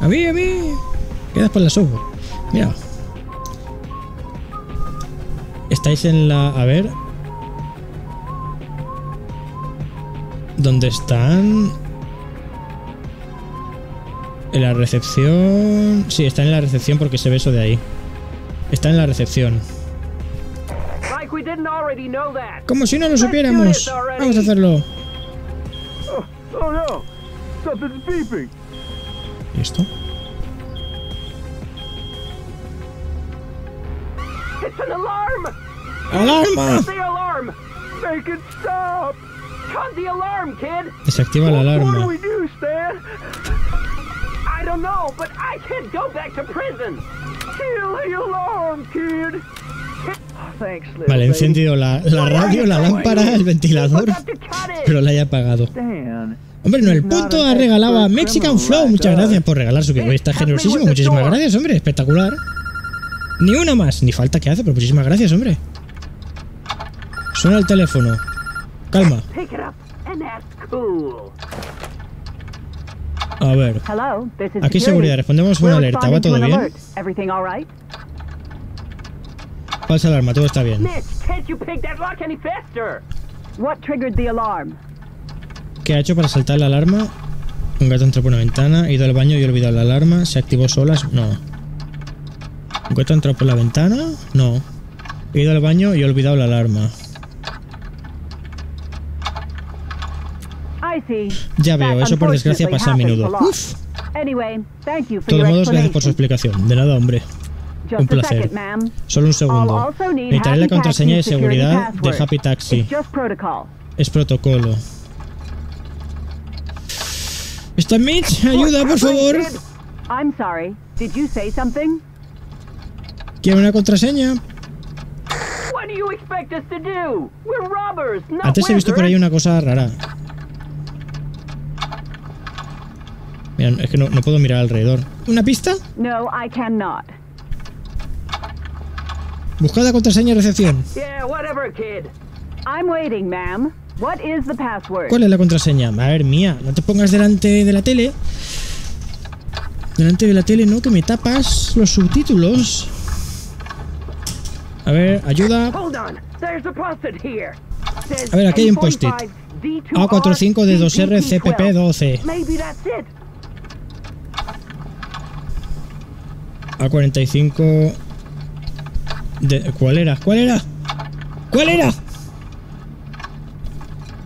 A mí, a mí. Quedas por la software. Mira. Estáis en la... A ver. ¿Dónde están? En la recepción... Sí, están en la recepción porque se ve eso de ahí. Están en la recepción. Como si no lo supiéramos. Vamos a hacerlo. ¿Y esto? ¡Alarma! Desactiva la alarma. Vale, he encendido la, la radio, la lámpara, el ventilador, pero la he apagado. Hombre, no, el punto regalaba Mexican Flow. Muchas gracias por regalar su que hoy está generosísimo. Muchísimas gracias, hombre, espectacular. Ni una más, ni falta que hace, pero muchísimas gracias, hombre. Suena el teléfono. Calma. A ver. Aquí seguridad, respondemos una alerta. ¿Va todo bien? Falsa alarma, todo está bien. ¿Qué ha hecho para saltar la alarma? Un gato entró por una ventana, ha ido al baño y ha olvidado la alarma. ¿Se activó solas? No. Encuentro entrar por la ventana. No. He ido al baño y he olvidado la alarma. Ya veo, eso por desgracia pasa a menudo. Uf. De todos modos, gracias por su explicación. De nada, hombre. Un placer. Solo un segundo. Necesitaré la contraseña de seguridad de Happy Taxi. Es protocolo. ¿Está Mitch? Ayuda, por favor. ¿Quiere una contraseña? Antes he visto por ahí una cosa rara. Mira, es que no, no puedo mirar alrededor. ¿Una pista? No, I cannot. Buscada contraseña recepción. Yeah, whatever, kid. I'm waiting, ma'am. What is the password? ¿Cuál es la contraseña? A ver, mía, no te pongas delante de la tele. Delante de la tele, no, que me tapas los subtítulos. A ver, ayuda. A ver, aquí hay un post-it. A cuarenta y cinco D dos R C P P doce. A cuarenta y cinco... De... ¿Cuál era? ¿Cuál era? ¿Cuál era?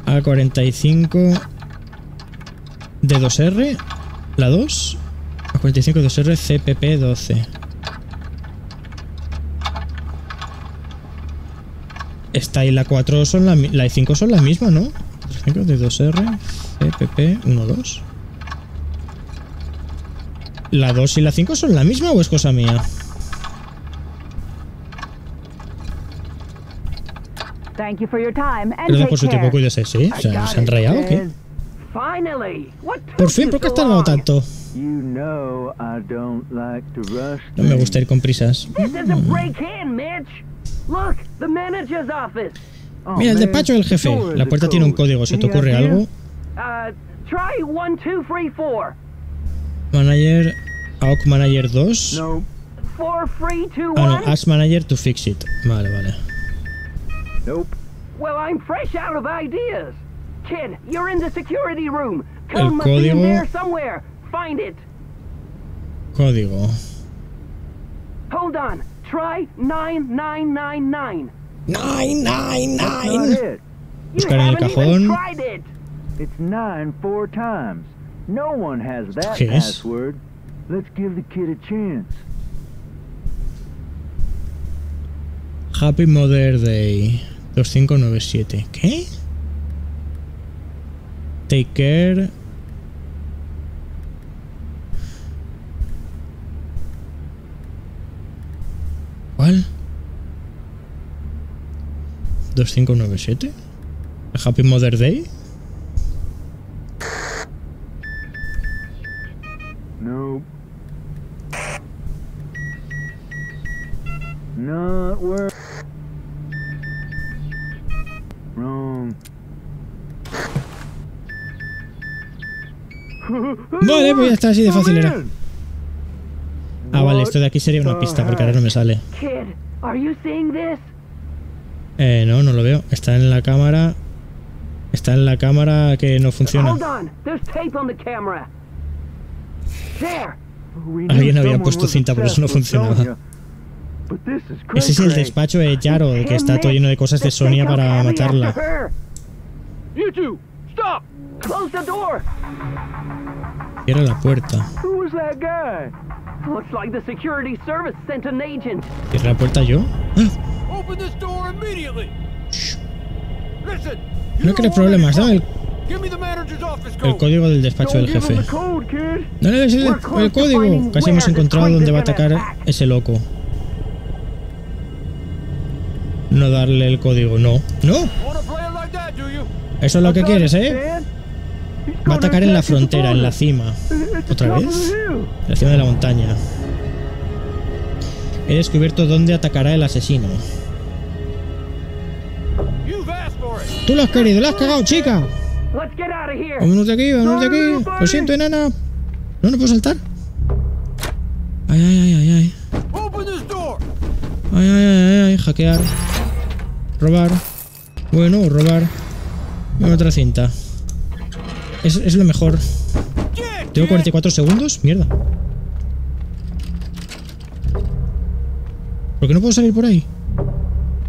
A cuarenta y cinco D dos R. ¿La dos? A cuarenta y cinco D dos R C P P doce. Esta y la cuatro son la... La y cinco son las mismas, ¿no? A cuarenta y cinco D dos R C P P doce. ¿La dos y la cinco son la misma o es cosa mía? Gracias por su tiempo, cuídese, ¿sí? O sea, ¿se han rayado o qué? Por fin, ¿por qué has tardado tanto? No me gusta ir con prisas. Mira, el despacho del jefe. La puerta tiene un código, ¿se te ocurre algo? Manager, A O C Manager dos. Ah, no, Ask Manager to fix it. Vale, vale. El código. Código. Hold on. Try nueve nueve nueve nueve. nueve nueve nueve. Buscar en el cajón. It's nine four times. No one has that password. Let's give the kid a chance. Happy Mother Day dos cinco nueve siete. ¿Qué? Take care. ¿Cuál? dos cinco nueve siete. Happy Mother Day. No. No, we're wrong. Vale, pues ya está, así de fácil era. Ah, vale, esto de aquí sería una pista, porque ahora no me sale. Eh, no, no lo veo. Está en la cámara. Está en la cámara que no funciona. Alguien había puesto cinta, por eso no funcionaba. Ese es el despacho de Harold, que está todo lleno de cosas de Sonia para matarla. Cierra la puerta. ¿Cierra la puerta yo? ¡Ah! No crees problemas, ¿no? El, el código del despacho del jefe. No le des el, el código. Casi hemos encontrado dónde va a atacar ese loco. No darle el código, no. ¡No! Eso es lo que quieres, ¿eh? Va a atacar en la frontera, en la cima. ¿Otra vez? En la cima de la montaña. He descubierto dónde atacará el asesino. ¡Tú lo has querido! ¡Lo has cagado, chica! ¡Vámonos de aquí! ¡Vámonos de aquí! ¡Lo siento, enana! ¿No, no puedo saltar? ¡Ay, ay, ay, ay! ¡Ay, ay, ay, ay! Hackear. Robar. Bueno, robar. Una otra cinta. Es, es lo mejor. Tengo cuarenta y cuatro segundos. Mierda. ¿Por qué no puedo salir por ahí?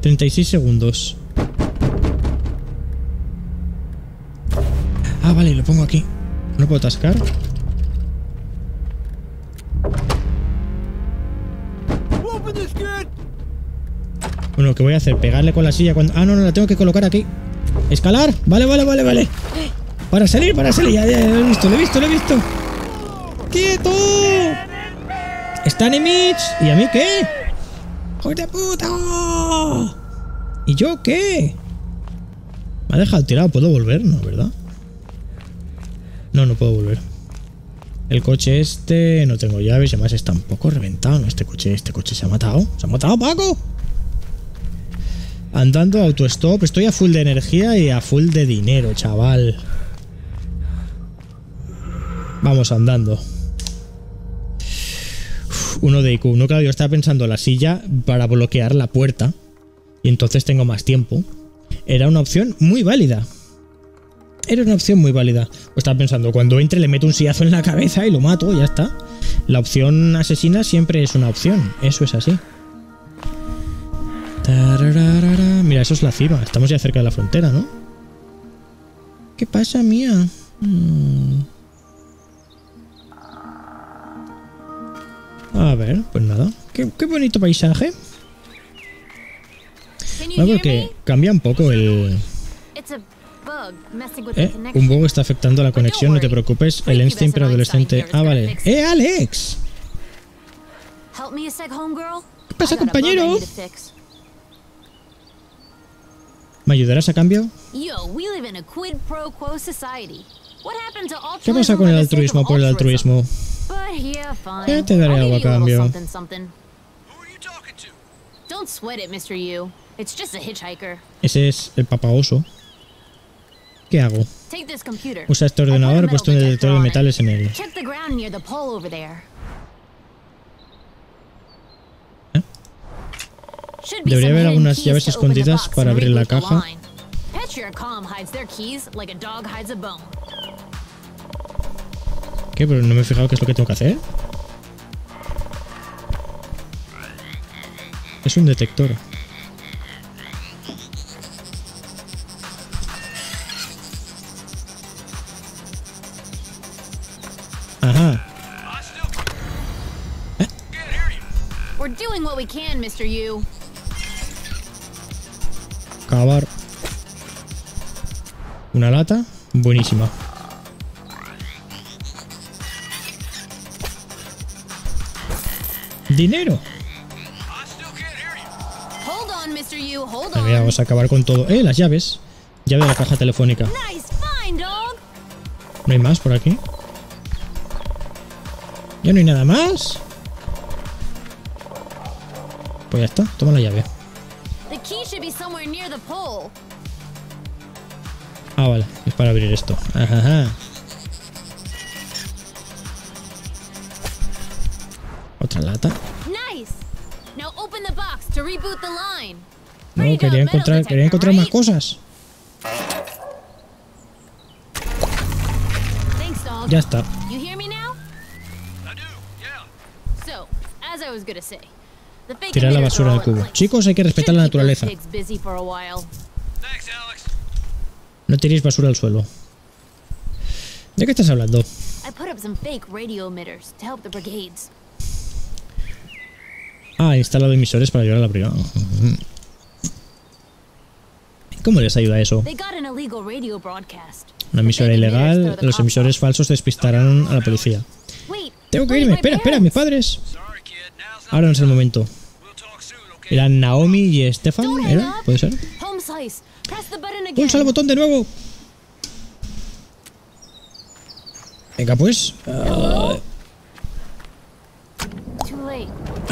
treinta y seis segundos. Ah, vale, lo pongo aquí. ¿No puedo atascar? Bueno, ¿qué voy a hacer? ¿Pegarle con la silla cuando...? Ah, no, no, la tengo que colocar aquí. ¿Escalar? Vale, vale, vale, vale. Para salir, para salir. Ya, ya, ya, lo he visto, lo he visto, lo he visto. ¡Quieto! ¡Están en Mitch! ¿Y a mí qué? ¡Joder de puta! ¿Y yo qué? Me ha dejado tirado. ¿Puedo volver? No, ¿verdad? No, no puedo volver. El coche este... No tengo llaves. Además está un poco reventado, ¿no? Este coche, este coche se ha matado. ¡Se ha matado, Paco! Andando, autostop. Estoy a full de energía y a full de dinero, chaval. Vamos andando. Uf, uno de I Q. No, claro, yo estaba pensando la silla para bloquear la puerta. Y entonces tengo más tiempo. Era una opción muy válida. Era una opción muy válida. Pues estaba pensando, cuando entre le meto un sillazo en la cabeza y lo mato, ya está. La opción asesina siempre es una opción. Eso es así. Mira, eso es la cima. Estamos ya cerca de la frontera, ¿no? ¿Qué pasa, mía? Hmm. A ver, pues nada. Qué, qué bonito paisaje. No, porque cambia un poco el... Eh, un bug está afectando la conexión, no te preocupes. El Einstein preadolescente... Ah, vale. ¡Eh, Alex! ¿Qué pasa, compañero? ¿Me ayudarás a cambio? ¿Qué pasa con el altruismo por el altruismo? Ya te daré algo a cambio. Ese es el papá oso. ¿Qué hago? Usa este ordenador, he puesto un detector de metales en él. ¿Eh? Debería haber algunas llaves escondidas para abrir la caja. ¿Qué? Pero no me he fijado qué es lo que tengo que hacer. Es un detector. Ajá. ¿Eh? Cavar. Una lata. Buenísima. Dinero. Mira, vamos a acabar con todo. Eh, las llaves. Llave de la caja telefónica. ¿No hay más por aquí? ¿Ya no hay nada más? Pues ya está, toma la llave. Ah, vale, es para abrir esto. Ajá. Otra lata. No, quería encontrar, quería encontrar más cosas. Ya está. Tirar la basura del cubo. Chicos, hay que respetar la naturaleza. No tiréis basura al suelo. ¿De qué estás hablando? Ah, he instalado emisores para ayudar a la brigada. ¿Cómo les ayuda eso? Una emisora ilegal. Los emisores falsos despistarán a la policía. Tengo que irme. Espera, espera, mis padres. Ahora no es el momento. ¿Eran Naomi y Estefan? ¿Era? ¿Puede ser? ¡Pulsa el botón de nuevo! Venga, pues. Ah,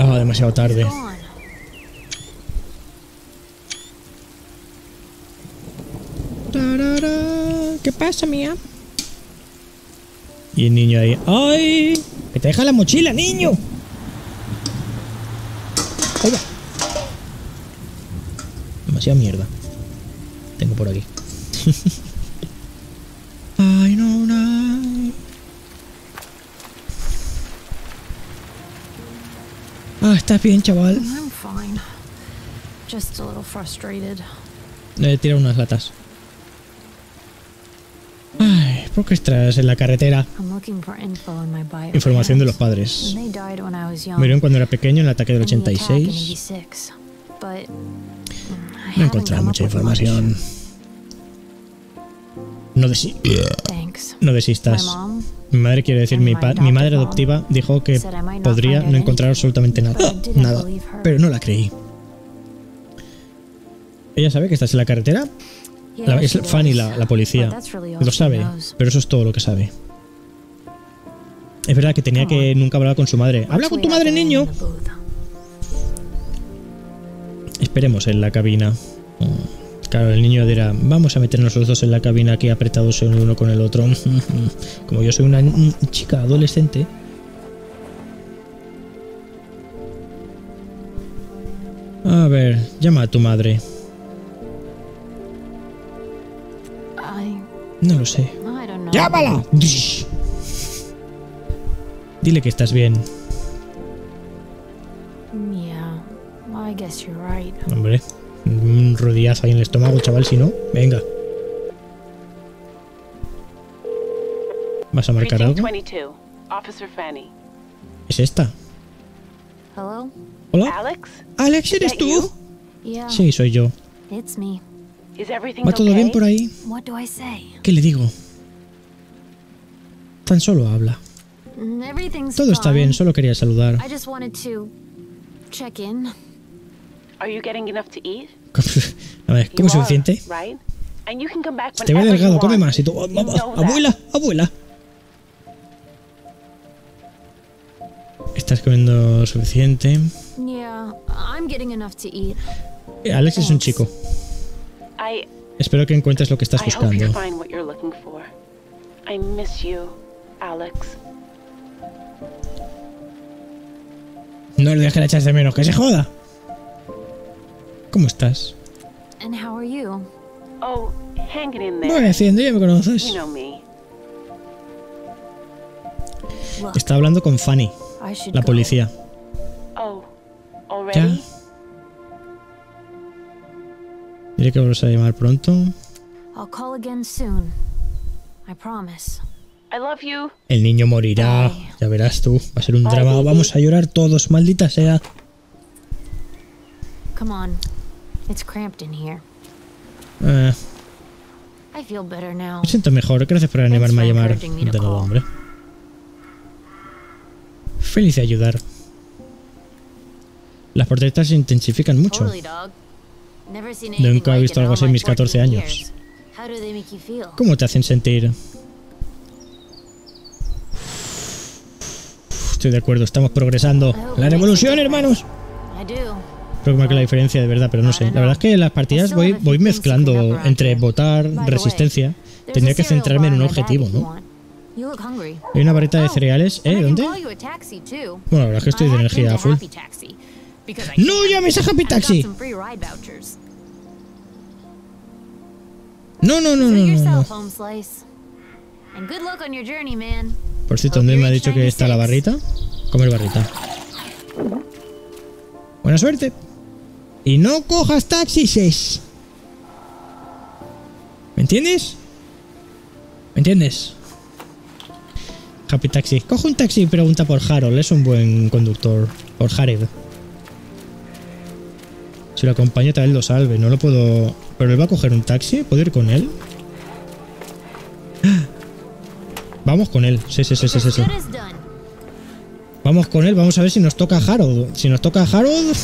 oh, demasiado tarde. ¿Qué pasa, mía? Y el niño ahí. ¡Ay! ¡Que te deja la mochila, niño! Oiga. Demasiada mierda. Tengo por aquí. Ay, no, no. Ah, estás bien, chaval. Just a little frustrated. Le tiro unas latas. Ay, ¿por qué estás en la carretera? Información de los padres. Murieron cuando era pequeño en el ataque del ochenta y seis. No he encontrado mucha información. No, desi no desistas. Mi madre quiere decir, mi, mi madre adoptiva dijo que podría no encontrar absolutamente nada. Nada. Pero no la creí. ¿Ella sabe que estás en la carretera? La, es Fanny, la, la policía. Lo sabe, pero eso es todo lo que sabe. Es verdad que tenía que nunca hablar con su madre. ¡Habla con tu madre, niño! Esperemos en la cabina. Claro, el niño dirá, vamos a meternos los dos en la cabina aquí apretados el uno con el otro. Como yo soy una chica adolescente. A ver, llama a tu madre. No lo sé. ¡Llámala! Dile que estás bien. Hombre, un rodillazo ahí en el estómago, chaval, si no, venga. ¿Vas a marcar algo? ¿Es esta? ¿Hola? ¿Alex? ¿Alex, eres tú? Sí, soy yo. ¿Va todo bien por ahí? ¿Qué le digo? Tan solo habla. Todo está bien, solo quería saludar. ¿Cómo suficiente? Te veo delgado, come más. Y tú, abuela, abuela. ¿Estás comiendo suficiente? Alex es un chico. Espero que encuentres lo que estás buscando. No le dejes echar de menos, que se joda. ¿Cómo estás? Voy haciendo, ya me conoces. Está hablando con Fanny, la policía. ¿Ya? Diré que volverás a llamar pronto. El niño morirá. Ya verás tú. Va a ser un drama. Vamos a llorar todos. Maldita sea. Eh. Me siento mejor. Gracias por animarme a llamar de nuevo, hombre. Feliz de ayudar. Las protestas se intensifican mucho. Nunca he visto algo así en mis catorce años. ¿Cómo te hacen sentir? Estoy de acuerdo, estamos progresando. ¡La revolución, hermanos! Creo que marca la diferencia de verdad, pero no sé. La verdad es que en las partidas voy, voy mezclando entre votar, resistencia. Tendría que centrarme en un objetivo, ¿no? Hay una barrita de cereales. ¿Eh? ¿Dónde? Bueno, la verdad es que estoy de energía a full. ¡No llames a Happy Taxi! No, no, no, no, no, no. Por cierto, ¿dónde me ha dicho que está la barrita? Comer barrita. Buena suerte. Y no cojas taxis. ¿Me entiendes? ¿Me entiendes? Happy Taxi. Coge un taxi y pregunta por Harold. Es un buen conductor. Por Harold. Si lo acompaño, tal vez lo salve. No lo puedo... ¿Pero él va a coger un taxi? ¿Puedo ir con él? Vamos con él. Sí, sí, sí, sí, sí, sí. Vamos con él. Vamos a ver si nos toca Harold. Si nos toca Harold...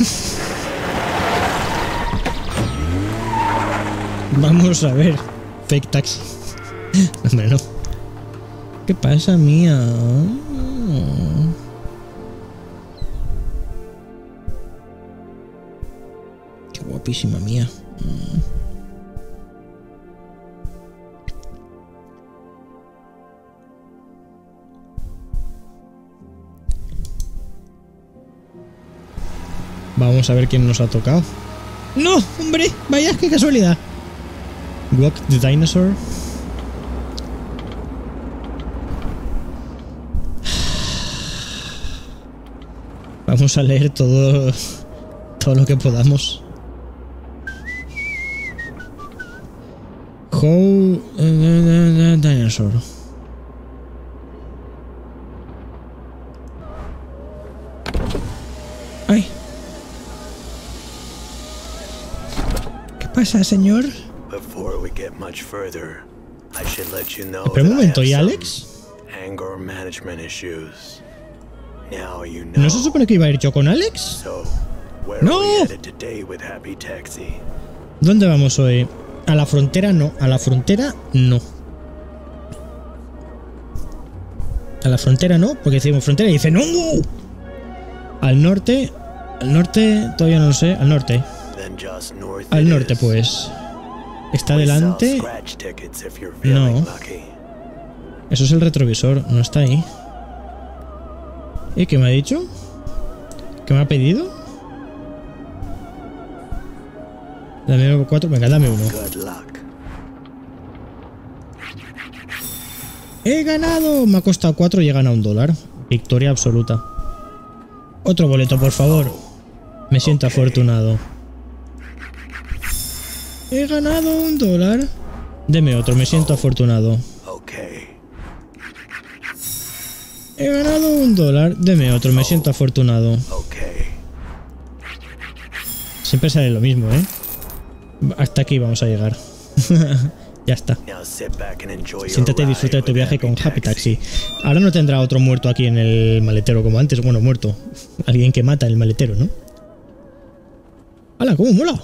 Vamos a ver. Fake taxi. Hombre, no. ¿Qué pasa, mía? Guapísima mía. Vamos a ver quién nos ha tocado. ¡No! ¡Hombre! ¡Vaya, qué casualidad! Walk the Dinosaur. Vamos a leer todo, todo lo que podamos. How Dinosaur. Ay. ¿Qué pasa, señor? Espera un momento, ¿y Alex? ¿No se supone que iba a ir yo con Alex? ¡No! ¿Dónde vamos hoy? A la frontera no, a la frontera no. A la frontera no, porque decimos frontera y dice ¡no! Al norte, al norte, todavía no lo sé, al norte. Al norte pues. ¿Está delante? No. Eso es el retrovisor, no está ahí. ¿Y qué me ha dicho? ¿Qué me ha pedido? Dame cuatro, venga, dame uno. ¡He ganado! Me ha costado cuatro y he ganado un dólar. Victoria absoluta. Otro boleto, por favor. Me siento afortunado. He ganado un dólar. Deme otro, me siento afortunado. He ganado un dólar. Deme otro, me siento afortunado. Siempre sale lo mismo, ¿eh? Hasta aquí vamos a llegar. Ya está. Siéntate y disfruta de tu viaje con Happy Taxi. Ahora no tendrá otro muerto aquí en el maletero como antes. Bueno, muerto. Alguien que mata en el maletero, ¿no? ¡Hala, cómo mola!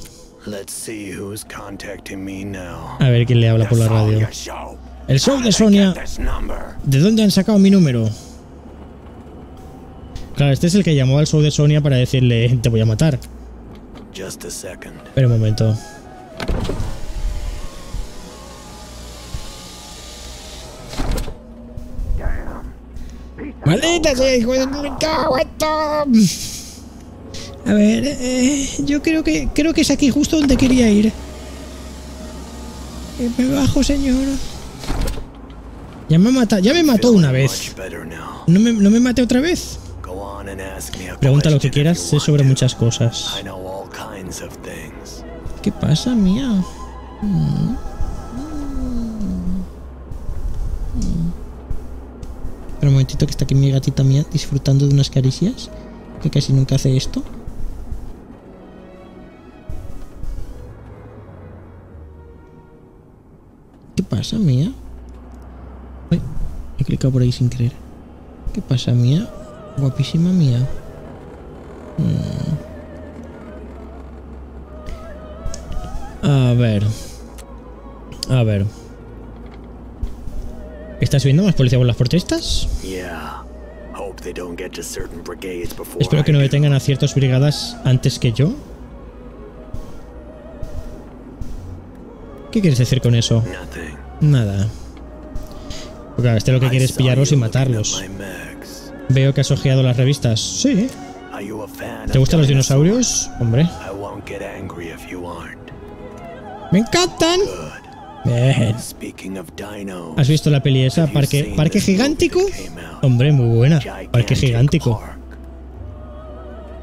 A ver quién le habla por la radio. El show de Sonia. ¿De dónde han sacado mi número? Claro, este es el que llamó al show de Sonia para decirle te voy a matar. Espera un momento. ¡Maldita sea, hijo de mi cagueta! A ver, eh, yo creo que creo que es aquí justo donde quería ir. Me bajo, señor. Ya me, mata, ya me mató una vez. ¿No me, no me maté otra vez? Pregunta lo que quieras, sé sobre muchas cosas. ¿Qué pasa, mía? Espera un momentito que está aquí mi gatita mía disfrutando de unas caricias. Que casi nunca hace esto. ¿Qué pasa, mía? Ay, he clicado por ahí sin querer. ¿Qué pasa, mía? Guapísima mía. Hmm. A ver. A ver. ¿Estás viendo más policía por las protestas? Yeah. Hope they don't get to certain brigades before Espero que no detengan a ciertas brigadas antes que yo. ¿Qué quieres decir con eso? Nothing. Nada. Porque claro, este lo que quiere es pillarlos y matarlos. Veo que has ojeado las revistas. Sí. ¿Te gustan los dinosaurios? Hombre. ¡Me encantan! Bien. ¿Has visto la peli esa? ¿Parque, Parque Gigántico? Hombre, muy buena. Parque Gigántico.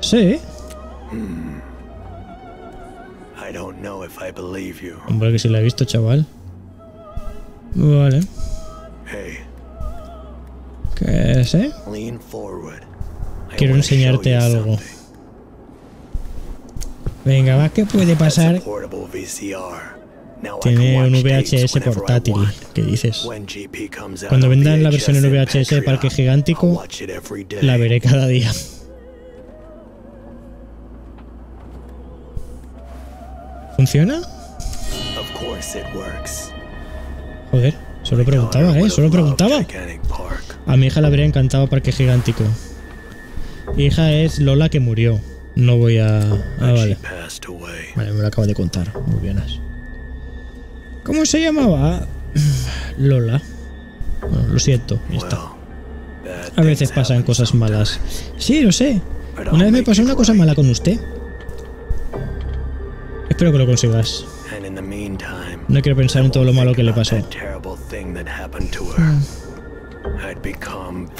Sí. Hombre, que sí la he visto, chaval. Vale. ¿Qué sé? Quiero enseñarte algo. Venga, va, ¿qué puede pasar? Tiene un V H S portátil. ¿Qué dices? Cuando vendan la versión en V H S de Parque Gigántico, la veré cada día. ¿Funciona? Joder, solo preguntaba, ¿eh? Solo preguntaba. A mi hija le habría encantado Parque Gigántico. Mi hija es Lola, que murió. No voy a... Ah, vale. Vale, me lo acabo de contar. Muy bien. ¿Cómo se llamaba? Lola. Bueno, lo siento. Ya está. A veces pasan cosas malas. Sí, lo sé. Una vez me pasó una cosa mala con usted. Espero que lo consigas. No quiero pensar en todo lo malo que le pasó.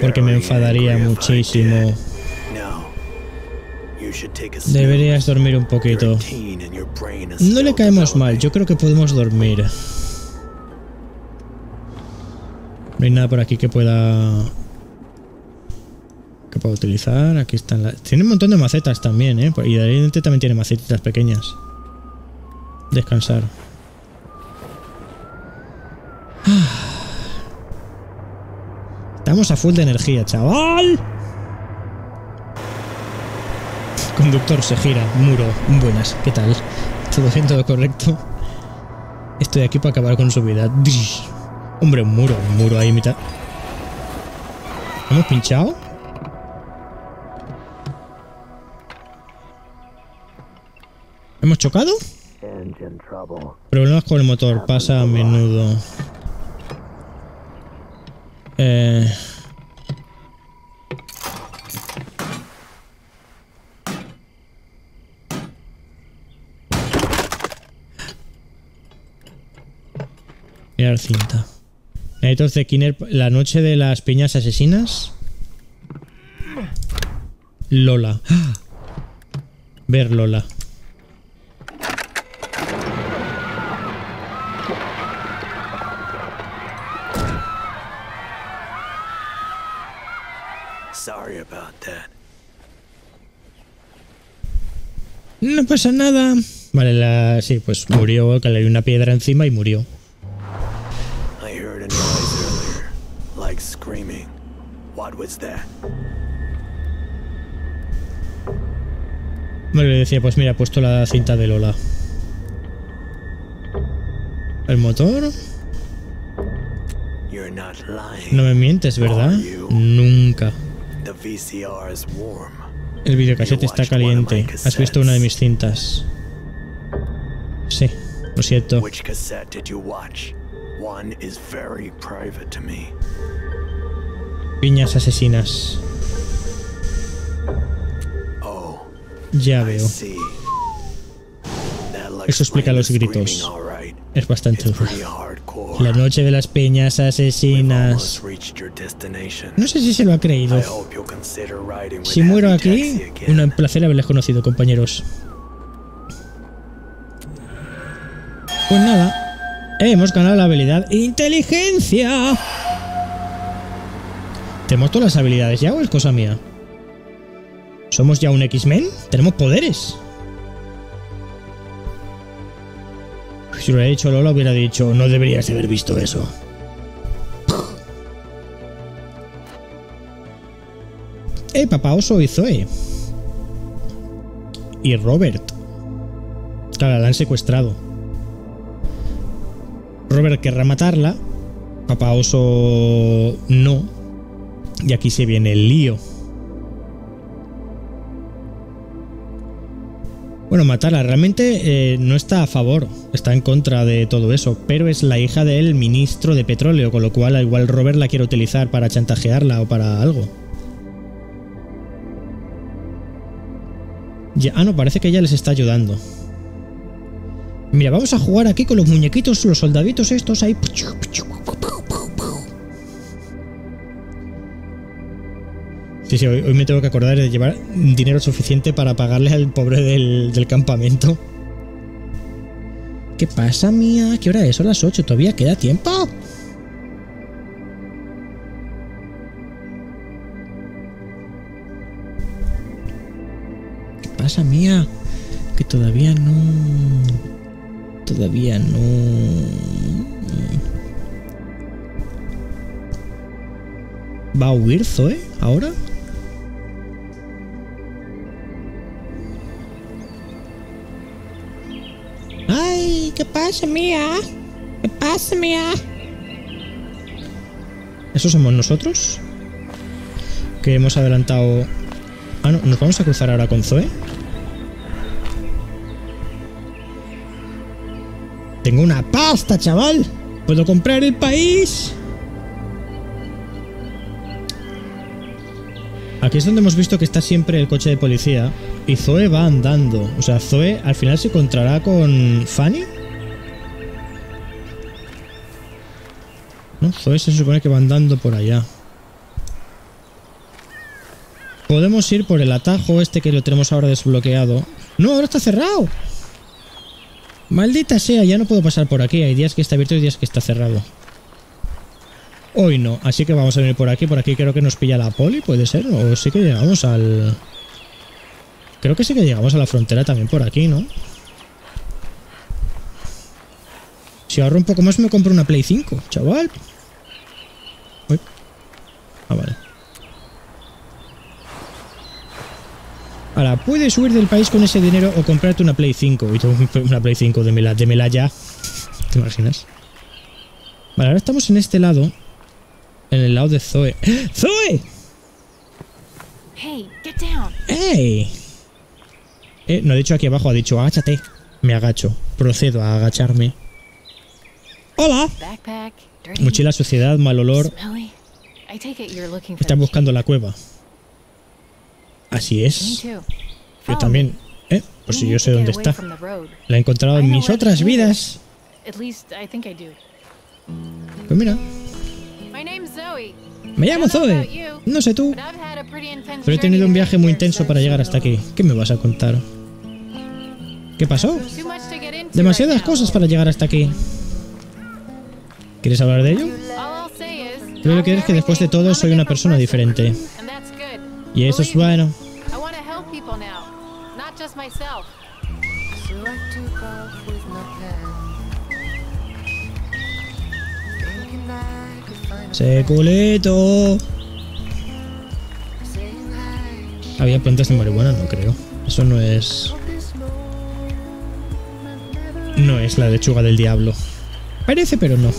Porque me enfadaría muchísimo. Deberías dormir un poquito. No le caemos mal, yo creo que podemos dormir. hay nada por aquí que pueda... Que pueda utilizar. Aquí están las... Tiene un montón de macetas también, ¿eh? Y de ahí también tiene macetas pequeñas. Descansar. Estamos a full de energía, chaval. Conductor se gira, muro, buenas, ¿qué tal? ¿Todo bien, todo correcto? Estoy aquí para acabar con su vida. Hombre, un muro, un muro ahí mitad. ¿Hemos pinchado? ¿Hemos chocado? Problemas con el motor, pasa a menudo. Eh... Mirar cinta. Night of the Kinner, la noche de las piñas asesinas. Lola. ¡Ah! Ver Lola. Sorry about that. No pasa nada. Vale, la... sí, pues murió, que le dio una piedra encima y murió. Screaming. What was that? Bueno, le decía, pues mira, he puesto la cinta de Lola. ¿El motor? You're not lying, no me mientes, ¿verdad? Nunca. The V C R is warm. El videocassette está caliente. ¿Has visto una de mis cintas? Sí, lo siento. Which cassette did you watch? One is very private to me. Piñas asesinas. Oh, ya veo. Eso explica los gritos. Es bastante duro. La noche de las piñas asesinas. No sé si se lo ha creído. Si muero aquí, un placer haberles conocido, compañeros. Pues nada. Eh, hemos ganado la habilidad Inteligencia. ¿Tenemos todas las habilidades ya o es cosa mía? ¿Somos ya un X-Men? ¿Tenemos poderes? Si lo hubiera dicho Lola, hubiera dicho: no deberías haber visto eso. Eh, papá oso y Zoe. Y Robert. Claro, la han secuestrado. Robert querrá matarla, papá oso no, y aquí se viene el lío. Bueno, matarla realmente eh, no está a favor, está en contra de todo eso, pero es la hija del ministro de petróleo, con lo cual igual Robert la quiere utilizar para chantajearla o para algo. Ya, ah, no, parece que ella les está ayudando. Mira, vamos a jugar aquí con los muñequitos, los soldaditos estos ahí. Sí, sí, hoy, hoy me tengo que acordar de llevar dinero suficiente para pagarle al pobre del, del campamento. ¿Qué pasa, mía? ¿Qué hora es? Son las ocho, ¿todavía queda tiempo? ¿Qué pasa, mía? Que todavía no... Todavía no... ¿Va a huir Zoe ahora? ¡Ay! ¿Qué pasa, mía? ¿Qué pasa, mía? ¿Eso somos nosotros? Que hemos adelantado... Ah, no. ¿Nos vamos a cruzar ahora con Zoe? Tengo una pasta, chaval. ¿Puedo comprar el país? Aquí es donde hemos visto que está siempre el coche de policía. Y Zoe va andando. O sea, Zoe al final se encontrará con Fanny. No, Zoe se supone que va andando por allá. Podemos ir por el atajo este que lo tenemos ahora desbloqueado. ¡No, ahora está cerrado! Maldita sea, ya no puedo pasar por aquí. Hay días que está abierto y días que está cerrado. Hoy no, así que vamos a venir por aquí. Por aquí creo que nos pilla la poli, puede ser. O sí que llegamos al... Creo que sí que llegamos a la frontera también por aquí, ¿no? Si ahorro un poco más me compro una Play cinco, chaval. Uy. Ah, vale. Ahora, puedes huir del país con ese dinero o comprarte una Play cinco. Y tengo una Play cinco, démela, démela ya. ¿Te imaginas? Vale, ahora estamos en este lado. En el lado de Zoe. ¡Zoe! ¡Hey! Get down. ¡Hey! Eh, no ha dicho aquí abajo, ha dicho agáchate. Me agacho. Procedo a agacharme. ¡Hola! Backpack, dirty, mochila, suciedad, mal olor. Están buscando la cueva. Así es. Yo también. Eh, pues si yo sé dónde está. La he encontrado en mis otras vidas. Pues mira. Me llamo Zoe. No sé tú. Pero he tenido un viaje muy intenso para llegar hasta aquí. ¿Qué me vas a contar? ¿Qué pasó? Demasiadas cosas para llegar hasta aquí. ¿Quieres hablar de ello? Yo lo que quiero es que después de todo soy una persona diferente. Y eso es bueno. Seculito. Había plantas de marihuana, no creo. Eso no es... No es la lechuga del diablo. Parece, pero no.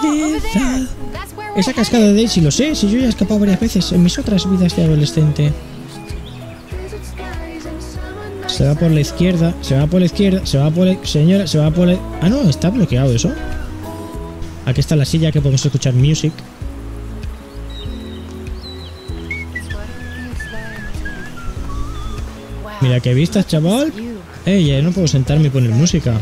Felicidad. Esa cascada de Daisy, lo sé, si yo ya he escapado varias veces en mis otras vidas de adolescente. Se va por la izquierda, se va por la izquierda, se va por la... Señora, se va por la... Ah, no, está bloqueado eso. Aquí está la silla que podemos escuchar music. Mira qué vistas, chaval. Eh, ya no puedo sentarme y poner música.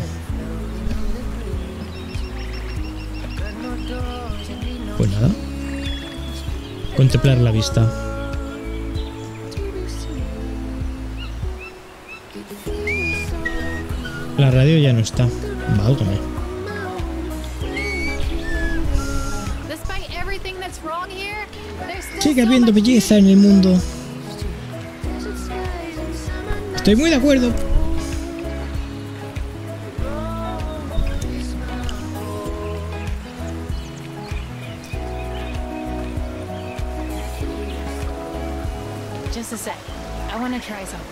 Pues nada. Contemplar la vista. La radio ya no está. Válgame. Sigue habiendo belleza en el mundo. Estoy muy de acuerdo.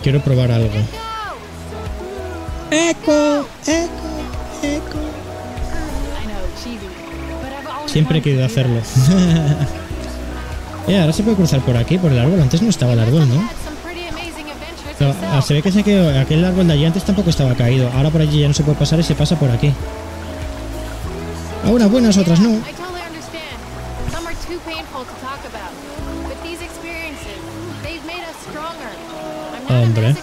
Quiero probar algo. Eco, eco, eco. Siempre he querido hacerlo. Y ahora se puede cruzar por aquí, por el árbol. Antes no estaba el árbol, ¿no? No, se ve que se quedó, aquel árbol de allí antes tampoco estaba caído. Ahora por allí ya no se puede pasar y se pasa por aquí. A unas buenas, otras no. Hombre.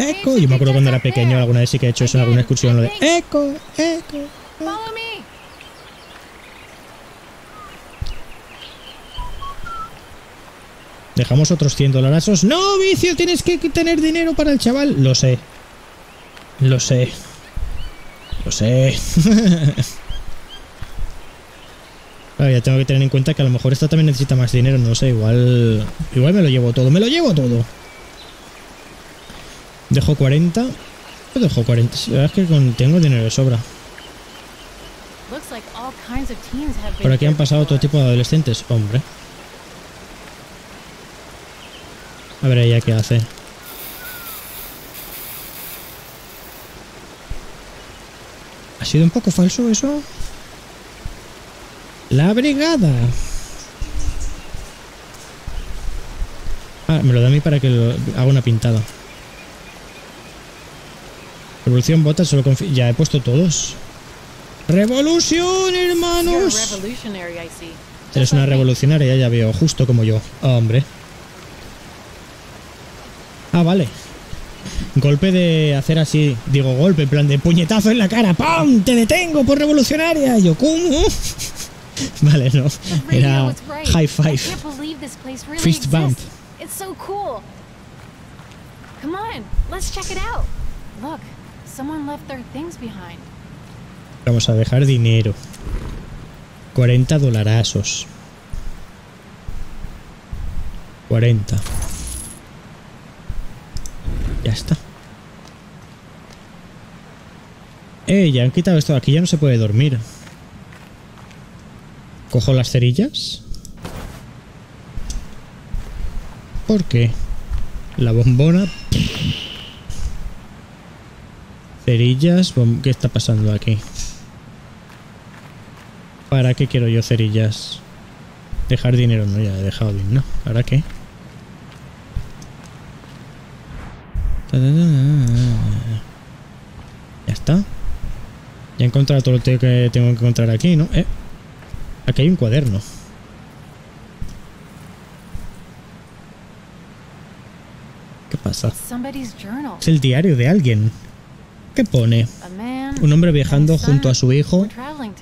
Eco, yo me acuerdo cuando era pequeño, alguna vez sí que he hecho eso en alguna excursión, lo de eco, eco, eco. Dejamos otros cien dolarazos. ¡No, vicio! Tienes que tener dinero para el chaval. Lo sé. Lo sé. Lo sé. Claro, ya tengo que tener en cuenta que a lo mejor esta también necesita más dinero, no lo sé, igual... Igual me lo llevo todo, me lo llevo todo. Dejo cuarenta. Yo dejo cuarenta. La verdad es que con, tengo dinero de sobra. Por aquí han pasado todo tipo de adolescentes. Hombre. A ver ella qué hace. ¿Ha sido un poco falso eso? La brigada. Ah, me lo da a mí para que lo, haga una pintada. Revolución, bota, solo confío. Ya he puesto todos. ¡Revolución, hermanos! Eres una revolucionaria, ya veo. Justo como yo. Oh, hombre. Ah, vale. Golpe de hacer así. Digo golpe, en plan de puñetazo en la cara. ¡Pam! ¡Te detengo por revolucionaria! Y yo, ¿cómo? Vale, no. Era high five. Fist bump. It's so cool. Come on, let's check it out. Look, someone left their things behind. Vamos a dejar dinero. cuarenta dolarazos. cuarenta. Ya está. Eh, ya han quitado esto de aquí, ya no se puede dormir. ¿Cojo las cerillas? ¿Por qué? La bombona. Cerillas. Bom ¿Qué está pasando aquí? ¿Para qué quiero yo cerillas? Dejar dinero. No, ya he dejado dinero. ¿No? ¿Ahora qué? Ya está. Ya he encontrado todo lo que tengo que encontrar aquí, ¿no? Eh. Aquí hay un cuaderno. ¿Qué pasa? Es el diario de alguien. ¿Qué pone? Un hombre viajando junto a su hijo.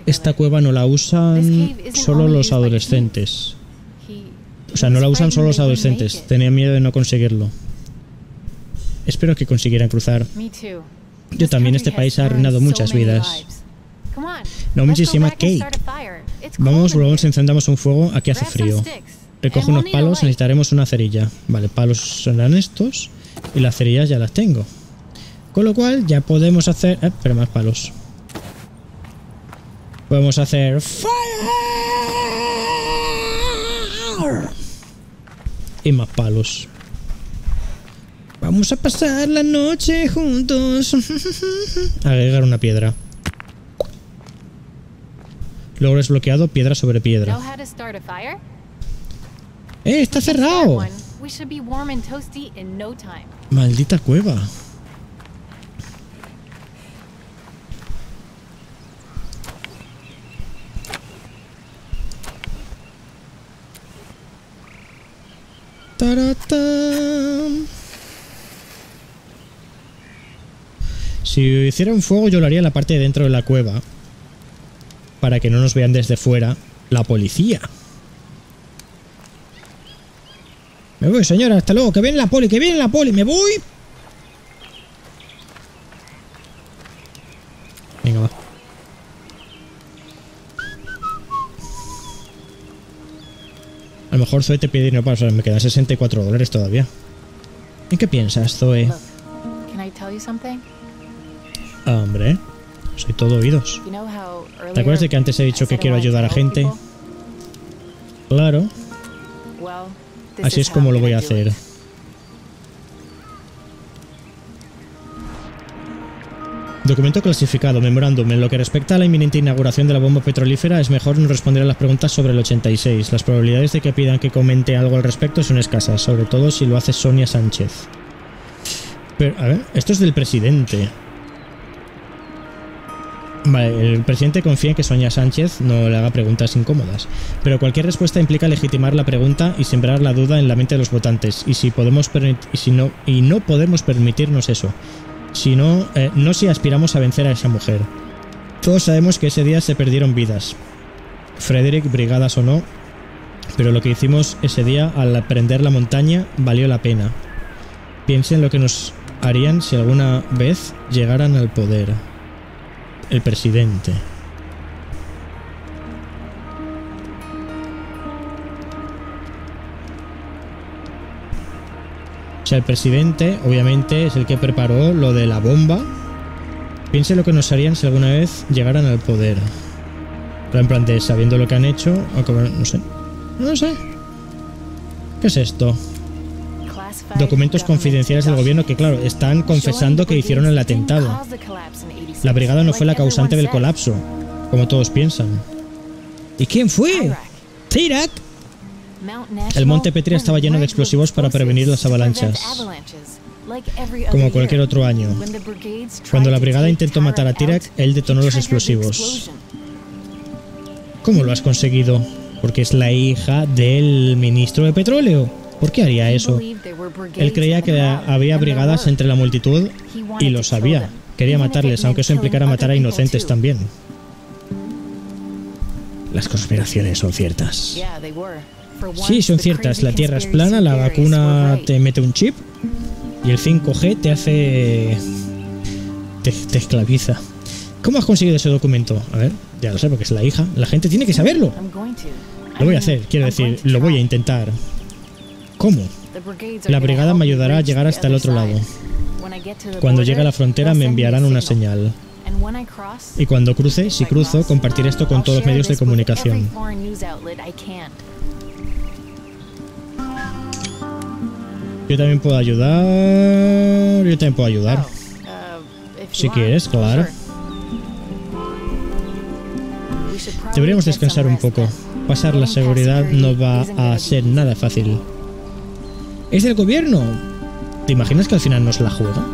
Esta cueva no la usan solo los adolescentes. O sea, no la usan solo los adolescentes. Tenía miedo de no conseguirlo. Espero que consiguieran cruzar. Yo también, este país ha arruinado muchas vidas. No, muchísima cake. Vamos, volvamos, encendamos un fuego. Aquí hace frío. Recojo unos palos, necesitaremos una cerilla. Vale, palos serán estos. Y las cerillas ya las tengo. Con lo cual ya podemos hacer... Eh, pero más palos. Podemos hacer... ¡Fire! Y más palos. Vamos a pasar la noche juntos. Agregar una piedra. Logro desbloqueado, piedra sobre piedra. ¡Eh! ¡Está cerrado! Maldita cueva. ¡Taratán! Si hiciera un fuego yo lo haría en la parte de dentro de la cueva. Para que no nos vean desde fuera la policía. Me voy, señora, hasta luego. Que viene la poli, que viene la poli, me voy. Venga, va. A lo mejor Zoe te pide dinero para usar. Me quedan sesenta y cuatro dólares todavía. ¿En qué piensas, Zoe? Ah, hombre. Soy todo oídos. ¿Te acuerdas de que antes he dicho que quiero ayudar a gente? Claro. Así es como lo voy a hacer. Documento clasificado, memorándum. En lo que respecta a la inminente inauguración de la bomba petrolífera, es mejor no responder a las preguntas sobre el ochenta y seis. Las probabilidades de que pidan que comente algo al respecto son escasas, sobre todo si lo hace Sonia Sánchez. Pero, a ver, esto es del presidente. Vale, el presidente confía en que Sonia Sánchez no le haga preguntas incómodas, pero cualquier respuesta implica legitimar la pregunta y sembrar la duda en la mente de los votantes, y si podemos y si no y no podemos permitirnos eso, si no, eh, no si aspiramos a vencer a esa mujer. Todos sabemos que ese día se perdieron vidas, Frederick, brigadas o no, pero lo que hicimos ese día al aprender la montaña valió la pena. Piensen lo que nos harían si alguna vez llegaran al poder. El presidente. O sea, el presidente, obviamente, es el que preparó lo de la bomba. Piense lo que nos harían si alguna vez llegaran al poder. Pero en plan de, sabiendo lo que han hecho, aunque, no sé. No sé. ¿Qué es esto? Documentos confidenciales del gobierno que, claro, están confesando que hicieron el atentado. La brigada no fue la causante del colapso, como todos piensan. ¿Y quién fue? ¡Tirak! El monte Petria estaba lleno de explosivos para prevenir las avalanchas. Como cualquier otro año. Cuando la brigada intentó matar a Tirak, él detonó los explosivos. ¿Cómo lo has conseguido? Porque es la hija del ministro de petróleo. ¿Por qué haría eso? Él creía que había brigadas entre la multitud y lo sabía. Quería matarles, aunque eso implicara matar a inocentes también. Las conspiraciones son ciertas. Sí, son ciertas. La Tierra es plana, la vacuna te mete un chip y el cinco G te hace... Te, te esclaviza. ¿Cómo has conseguido ese documento? A ver, ya lo sé porque es la hija. La gente tiene que saberlo. Lo voy a hacer, quiero decir, lo voy a intentar. ¿Cómo? La brigada me ayudará a llegar hasta el otro lado. Cuando llegue a la frontera me enviarán una señal. Y cuando cruce, si cruzo, compartiré esto con todos los medios de comunicación. Yo también puedo ayudar... Yo también puedo ayudar. Si quieres, claro. Deberíamos descansar un poco. Pasar la seguridad no va a ser nada fácil. ¡Es del gobierno! ¿Te imaginas que al final nos la juega?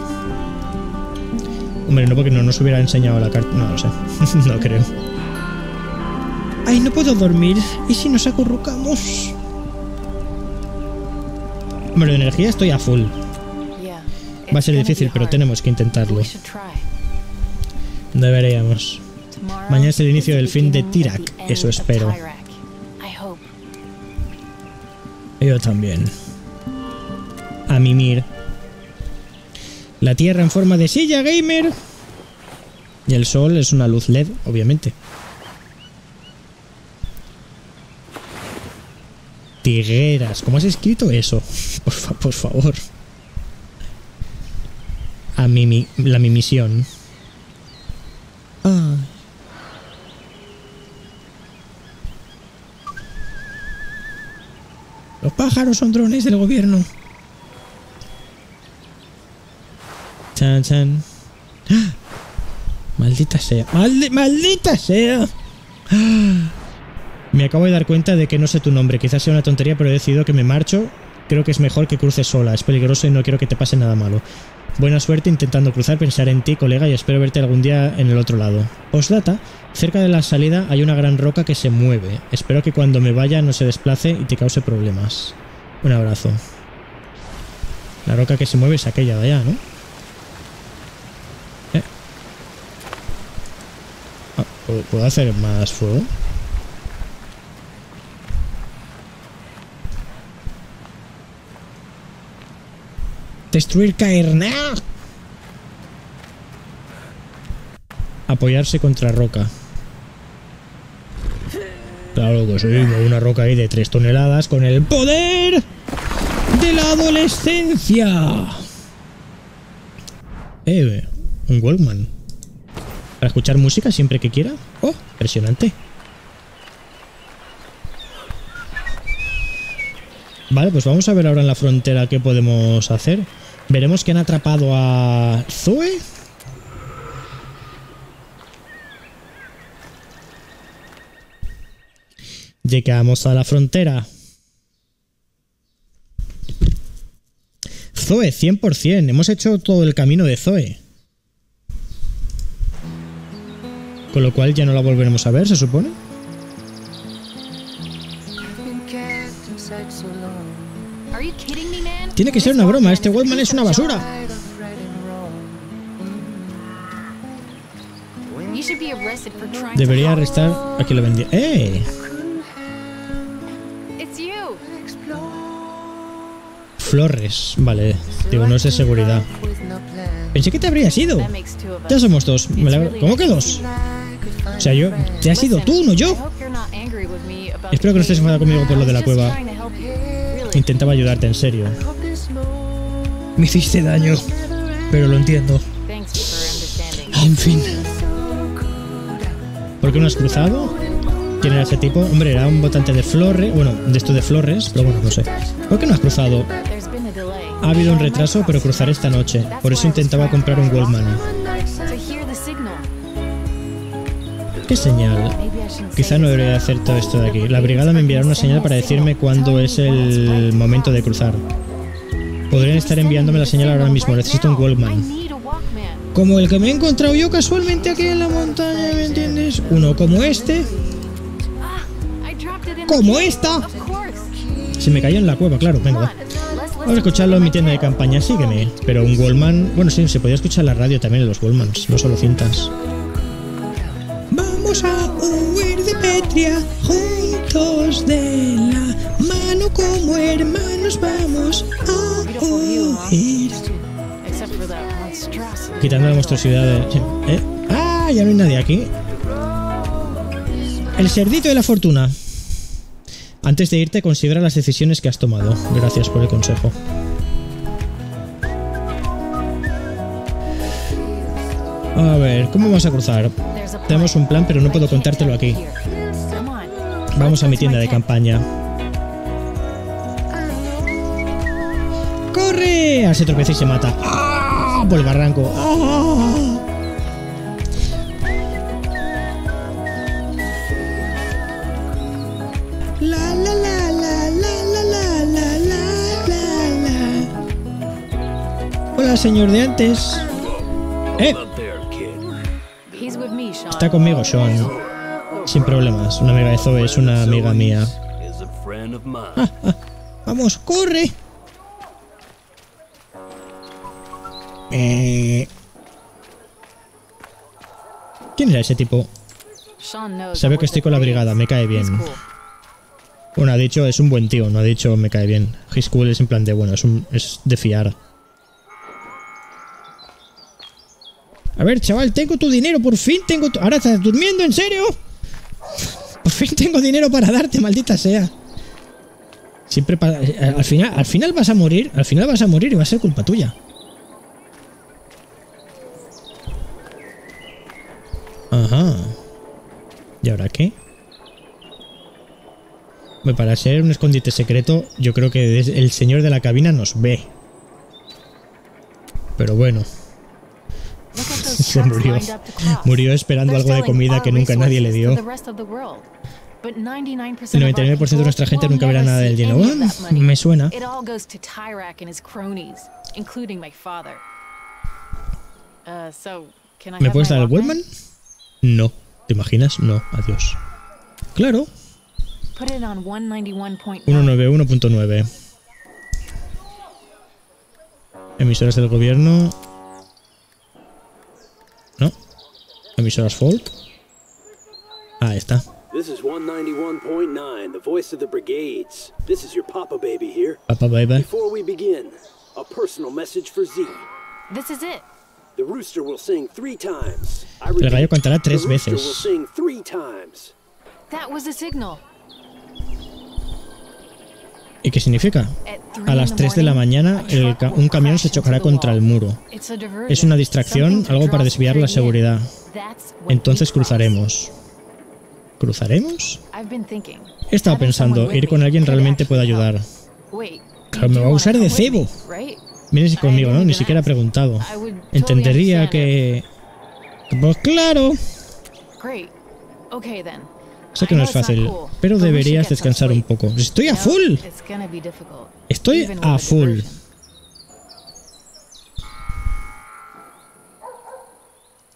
Hombre, no, porque no nos hubiera enseñado la carta. No lo sé. No creo. ¡Ay, no puedo dormir! ¿Y si nos acurrucamos? Hombre, de energía estoy a full. Va a ser difícil, pero tenemos que intentarlo. Deberíamos. Mañana es el inicio del fin de Tirak. Eso espero. Yo también. A mimir. La Tierra en forma de silla, gamer. Y el sol es una luz L E D, obviamente. Tigueras. ¿Cómo has escrito eso? Por, fa por favor. A mi la mimisión. Ah. Los pájaros son drones del gobierno. Chan, chan. ¡Ah! Maldita sea. ¡Maldi ¡Maldita sea! ¡Ah! Me acabo de dar cuenta de que no sé tu nombre. Quizás sea una tontería, pero he decidido que me marcho. Creo que es mejor que cruces sola. Es peligroso y no quiero que te pase nada malo. Buena suerte intentando cruzar. Pensaré en ti, colega, y espero verte algún día en el otro lado. Postdata. Cerca de la salida hay una gran roca que se mueve. Espero que cuando me vaya no se desplace y te cause problemas. Un abrazo. La roca que se mueve es aquella de allá, ¿no? ¿Puedo hacer más fuego? Destruir caerna. Apoyarse contra roca. Claro que sí, una roca ahí de tres toneladas con el poder de la adolescencia. Eh, un Walkman. Para escuchar música siempre que quiera. ¡Oh! Impresionante. Vale, pues vamos a ver ahora en la frontera qué podemos hacer. Veremos que han atrapado a Zoe. Llegamos a la frontera. Zoe, cien por cien. Hemos hecho todo el camino de Zoe. Con lo cual ya no la volveremos a ver, se supone. Tiene que ser una broma, este Walkman es una basura. Debería arrestar a quien lo vendía. ¡Eh! Flores, vale. Digo, no es de seguridad. Pensé que te habría sido. Ya somos dos. ¿Cómo que dos? O sea, yo... Te has sido tú, no yo. Espero que no estés enfadado conmigo por lo de la cueva. Intentaba ayudarte, en serio. Me hiciste daño, pero lo entiendo. En fin. ¿Por qué no has cruzado? ¿Quién era ese tipo? Hombre, era un votante de Flores. Bueno, de esto de Flores, pero bueno, no sé. ¿Por qué no has cruzado? Ha habido un retraso, pero cruzaré esta noche. Por eso intentaba comprar un Walkman. ¿Qué señal? Quizá no debería hacer todo esto de aquí. La brigada me enviará una señal para decirme cuándo es el momento de cruzar. Podrían estar enviándome la señal ahora mismo. Necesito un Walkman. Como el que me he encontrado yo casualmente aquí en la montaña, ¿me entiendes? Uno como este. Como esta. Se me cayó en la cueva, claro. Venga. Vamos a escucharlo en mi tienda de campaña, sígueme. Pero un Walkman... Bueno, sí, se podía escuchar la radio también en los Walkmans, no solo cintas. Vamos a huir de Pet. patria, juntos de la mano como hermanos vamos a huir. Quitando la monstruosidad de... ¿Eh? ¡Ah! Ya no hay nadie aquí. El cerdito de la fortuna. Antes de irte, considera las decisiones que has tomado. Gracias por el consejo. A ver, ¿cómo vas a cruzar? Tenemos un plan, pero no puedo contártelo aquí. Vamos a mi tienda de campaña. ¡Corre! Ah, se tropezó y se mata. ¡Ah! Por el barranco. ¡Ah! La la la la la la la la la. Hola, señor de antes. ¡Eh! Está conmigo, Sean. Sin problemas. Una amiga de Zoe es una amiga mía. Ah, ah. Vamos, corre. Eh... ¿Quién era ese tipo? Sabe que estoy con la brigada. Me cae bien. Bueno, ha dicho es un buen tío. No ha dicho me cae bien. His cool es en plan de bueno. Es, un, es de fiar. A ver, chaval, tengo tu dinero, por fin tengo tu... Ahora estás durmiendo, ¿en serio? Por fin tengo dinero para darte, maldita sea. Siempre para... Al final, al final vas a morir, al final vas a morir y va a ser culpa tuya. Ajá. ¿Y ahora qué? Bueno, para ser un escondite secreto, yo creo que el señor de la cabina nos ve. Pero bueno... Se murió. Murió esperando algo de comida que nunca nadie le dio. El noventa y nueve por ciento de nuestra gente nunca verá nada del dinero. Oh, me suena. ¿Me puedes dar el Walkman? No. ¿Te imaginas? No. Adiós. Claro. ciento noventa y uno punto nueve. Emisoras del gobierno... ¿No? Emisoras Folk. Ahí está. Papa Baby. Before we begin, a personal message for Z. This is it. The rooster will sing three times. El gallo cantará tres veces. That was a signal. ¿Y qué significa? A las tres de la mañana el ca un camión se chocará contra el muro. Es una distracción, algo para desviar la seguridad. Entonces cruzaremos. ¿Cruzaremos? He estado pensando, ir con alguien realmente puede ayudar. Pero me va a usar de cebo. Vienes conmigo, ¿no? Ni siquiera he preguntado. Entendería que... Pues claro. Sé que no es fácil, pero deberías descansar un poco. ¡Estoy a full! ¡Estoy a full!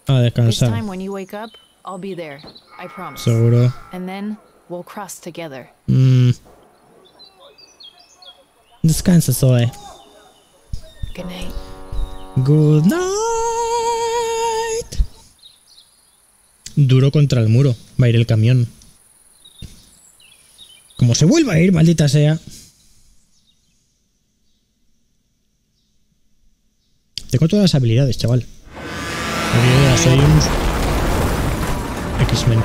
A descansar. Seguro. Mm. Descansa, Zoe. Good night. Duro contra el muro. Va a ir el camión. Como se vuelva a ir, maldita sea. Tengo todas las habilidades, chaval. Habilidades, soy un... X-Men.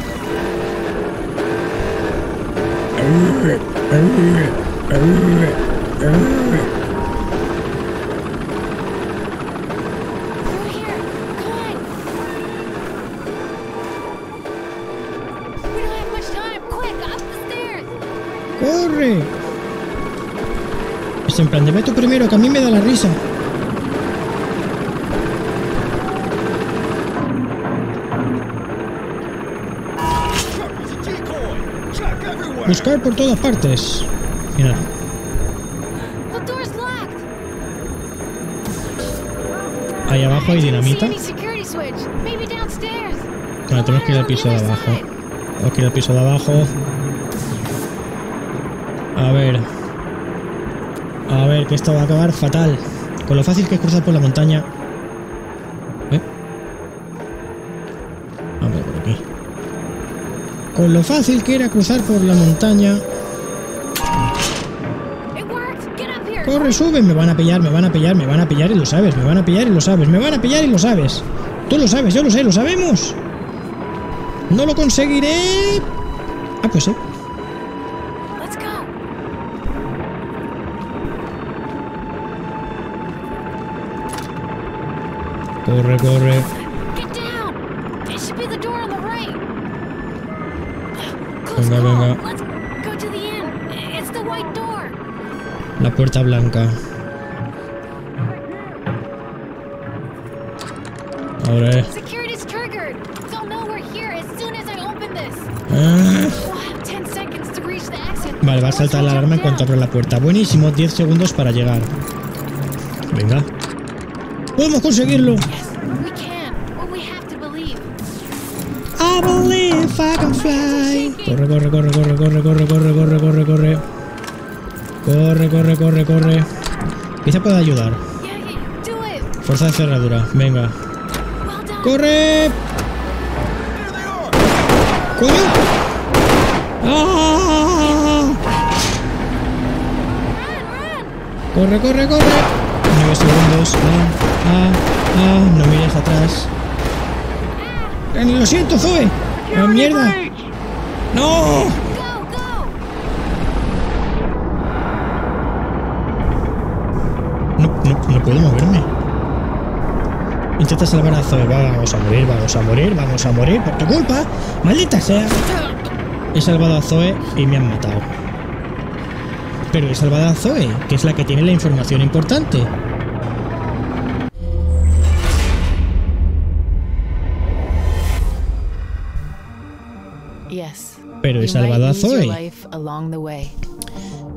¡Corre! Es en plan de ve tú primero, que a mí me da la risa. Buscar por todas partes. Mira. Ahí abajo hay dinamita. Bueno, tenemos que ir al piso de abajo. Tenemos que ir al piso de abajo. A ver, a ver, que esto va a acabar fatal. Con lo fácil que es cruzar por la montaña. ¿Eh? Vamos por aquí. Con lo fácil que era cruzar por la montaña. Corre, sube, me van a pillar, me van a pillar, me van a pillar y lo sabes, me van a pillar y lo sabes, me van a pillar y lo sabes. Tú lo sabes, yo lo sé, lo sabemos. No lo conseguiré. Ah, pues sí. Corre, corre. Venga, venga. La puerta blanca. Ahora eh. Ah. Vale, va a saltar la alarma en cuanto abra la puerta. Buenísimo, diez segundos para llegar. Venga. ¡Podemos conseguirlo! I believe I can fly. Corre, corre, corre, corre, corre, corre, corre, corre, corre, corre. Corre, corre, corre, corre. Quizá pueda ayudar. Fuerza de cerradura, venga. ¡Corre! ¡Corre! ¡Ah! ¡Corre, corre, corre! nueve segundos. Ah, ah, ah, no mires atrás. Lo siento, Zoe. ¡La mierda! ¡No! No, no, no puedo moverme. Intenta salvar a Zoe. Vamos a morir, vamos a morir, vamos a morir por tu culpa. ¡Maldita sea! He salvado a Zoe y me han matado. Pero he salvado a Zoe, que es la que tiene la información importante. Pero he salvado a Zoe,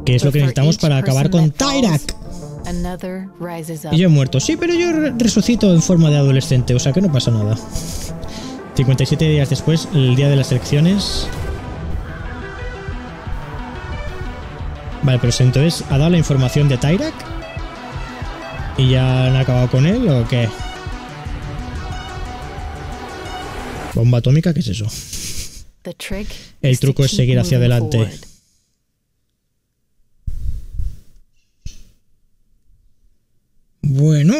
que es lo que necesitamos para acabar con Tirak. Y yo he muerto. Sí, pero yo resucito en forma de adolescente, o sea que no pasa nada. cincuenta y siete días después, el día de las elecciones. Vale, pero entonces, ¿ha dado la información de Tirak? ¿Y ya han acabado con él o qué? ¿Bomba atómica? ¿Qué es eso? El truco es seguir hacia adelante. Bueno.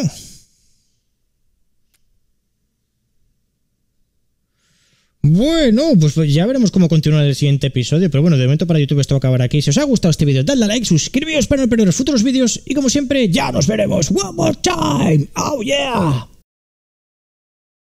Bueno, pues ya veremos cómo continúa el siguiente episodio. Pero bueno, de momento para YouTube esto va a acabar aquí. Si os ha gustado este vídeo, dadle a like, suscribíos para no perder los futuros vídeos. Y como siempre, ya nos veremos. One more time. Oh yeah.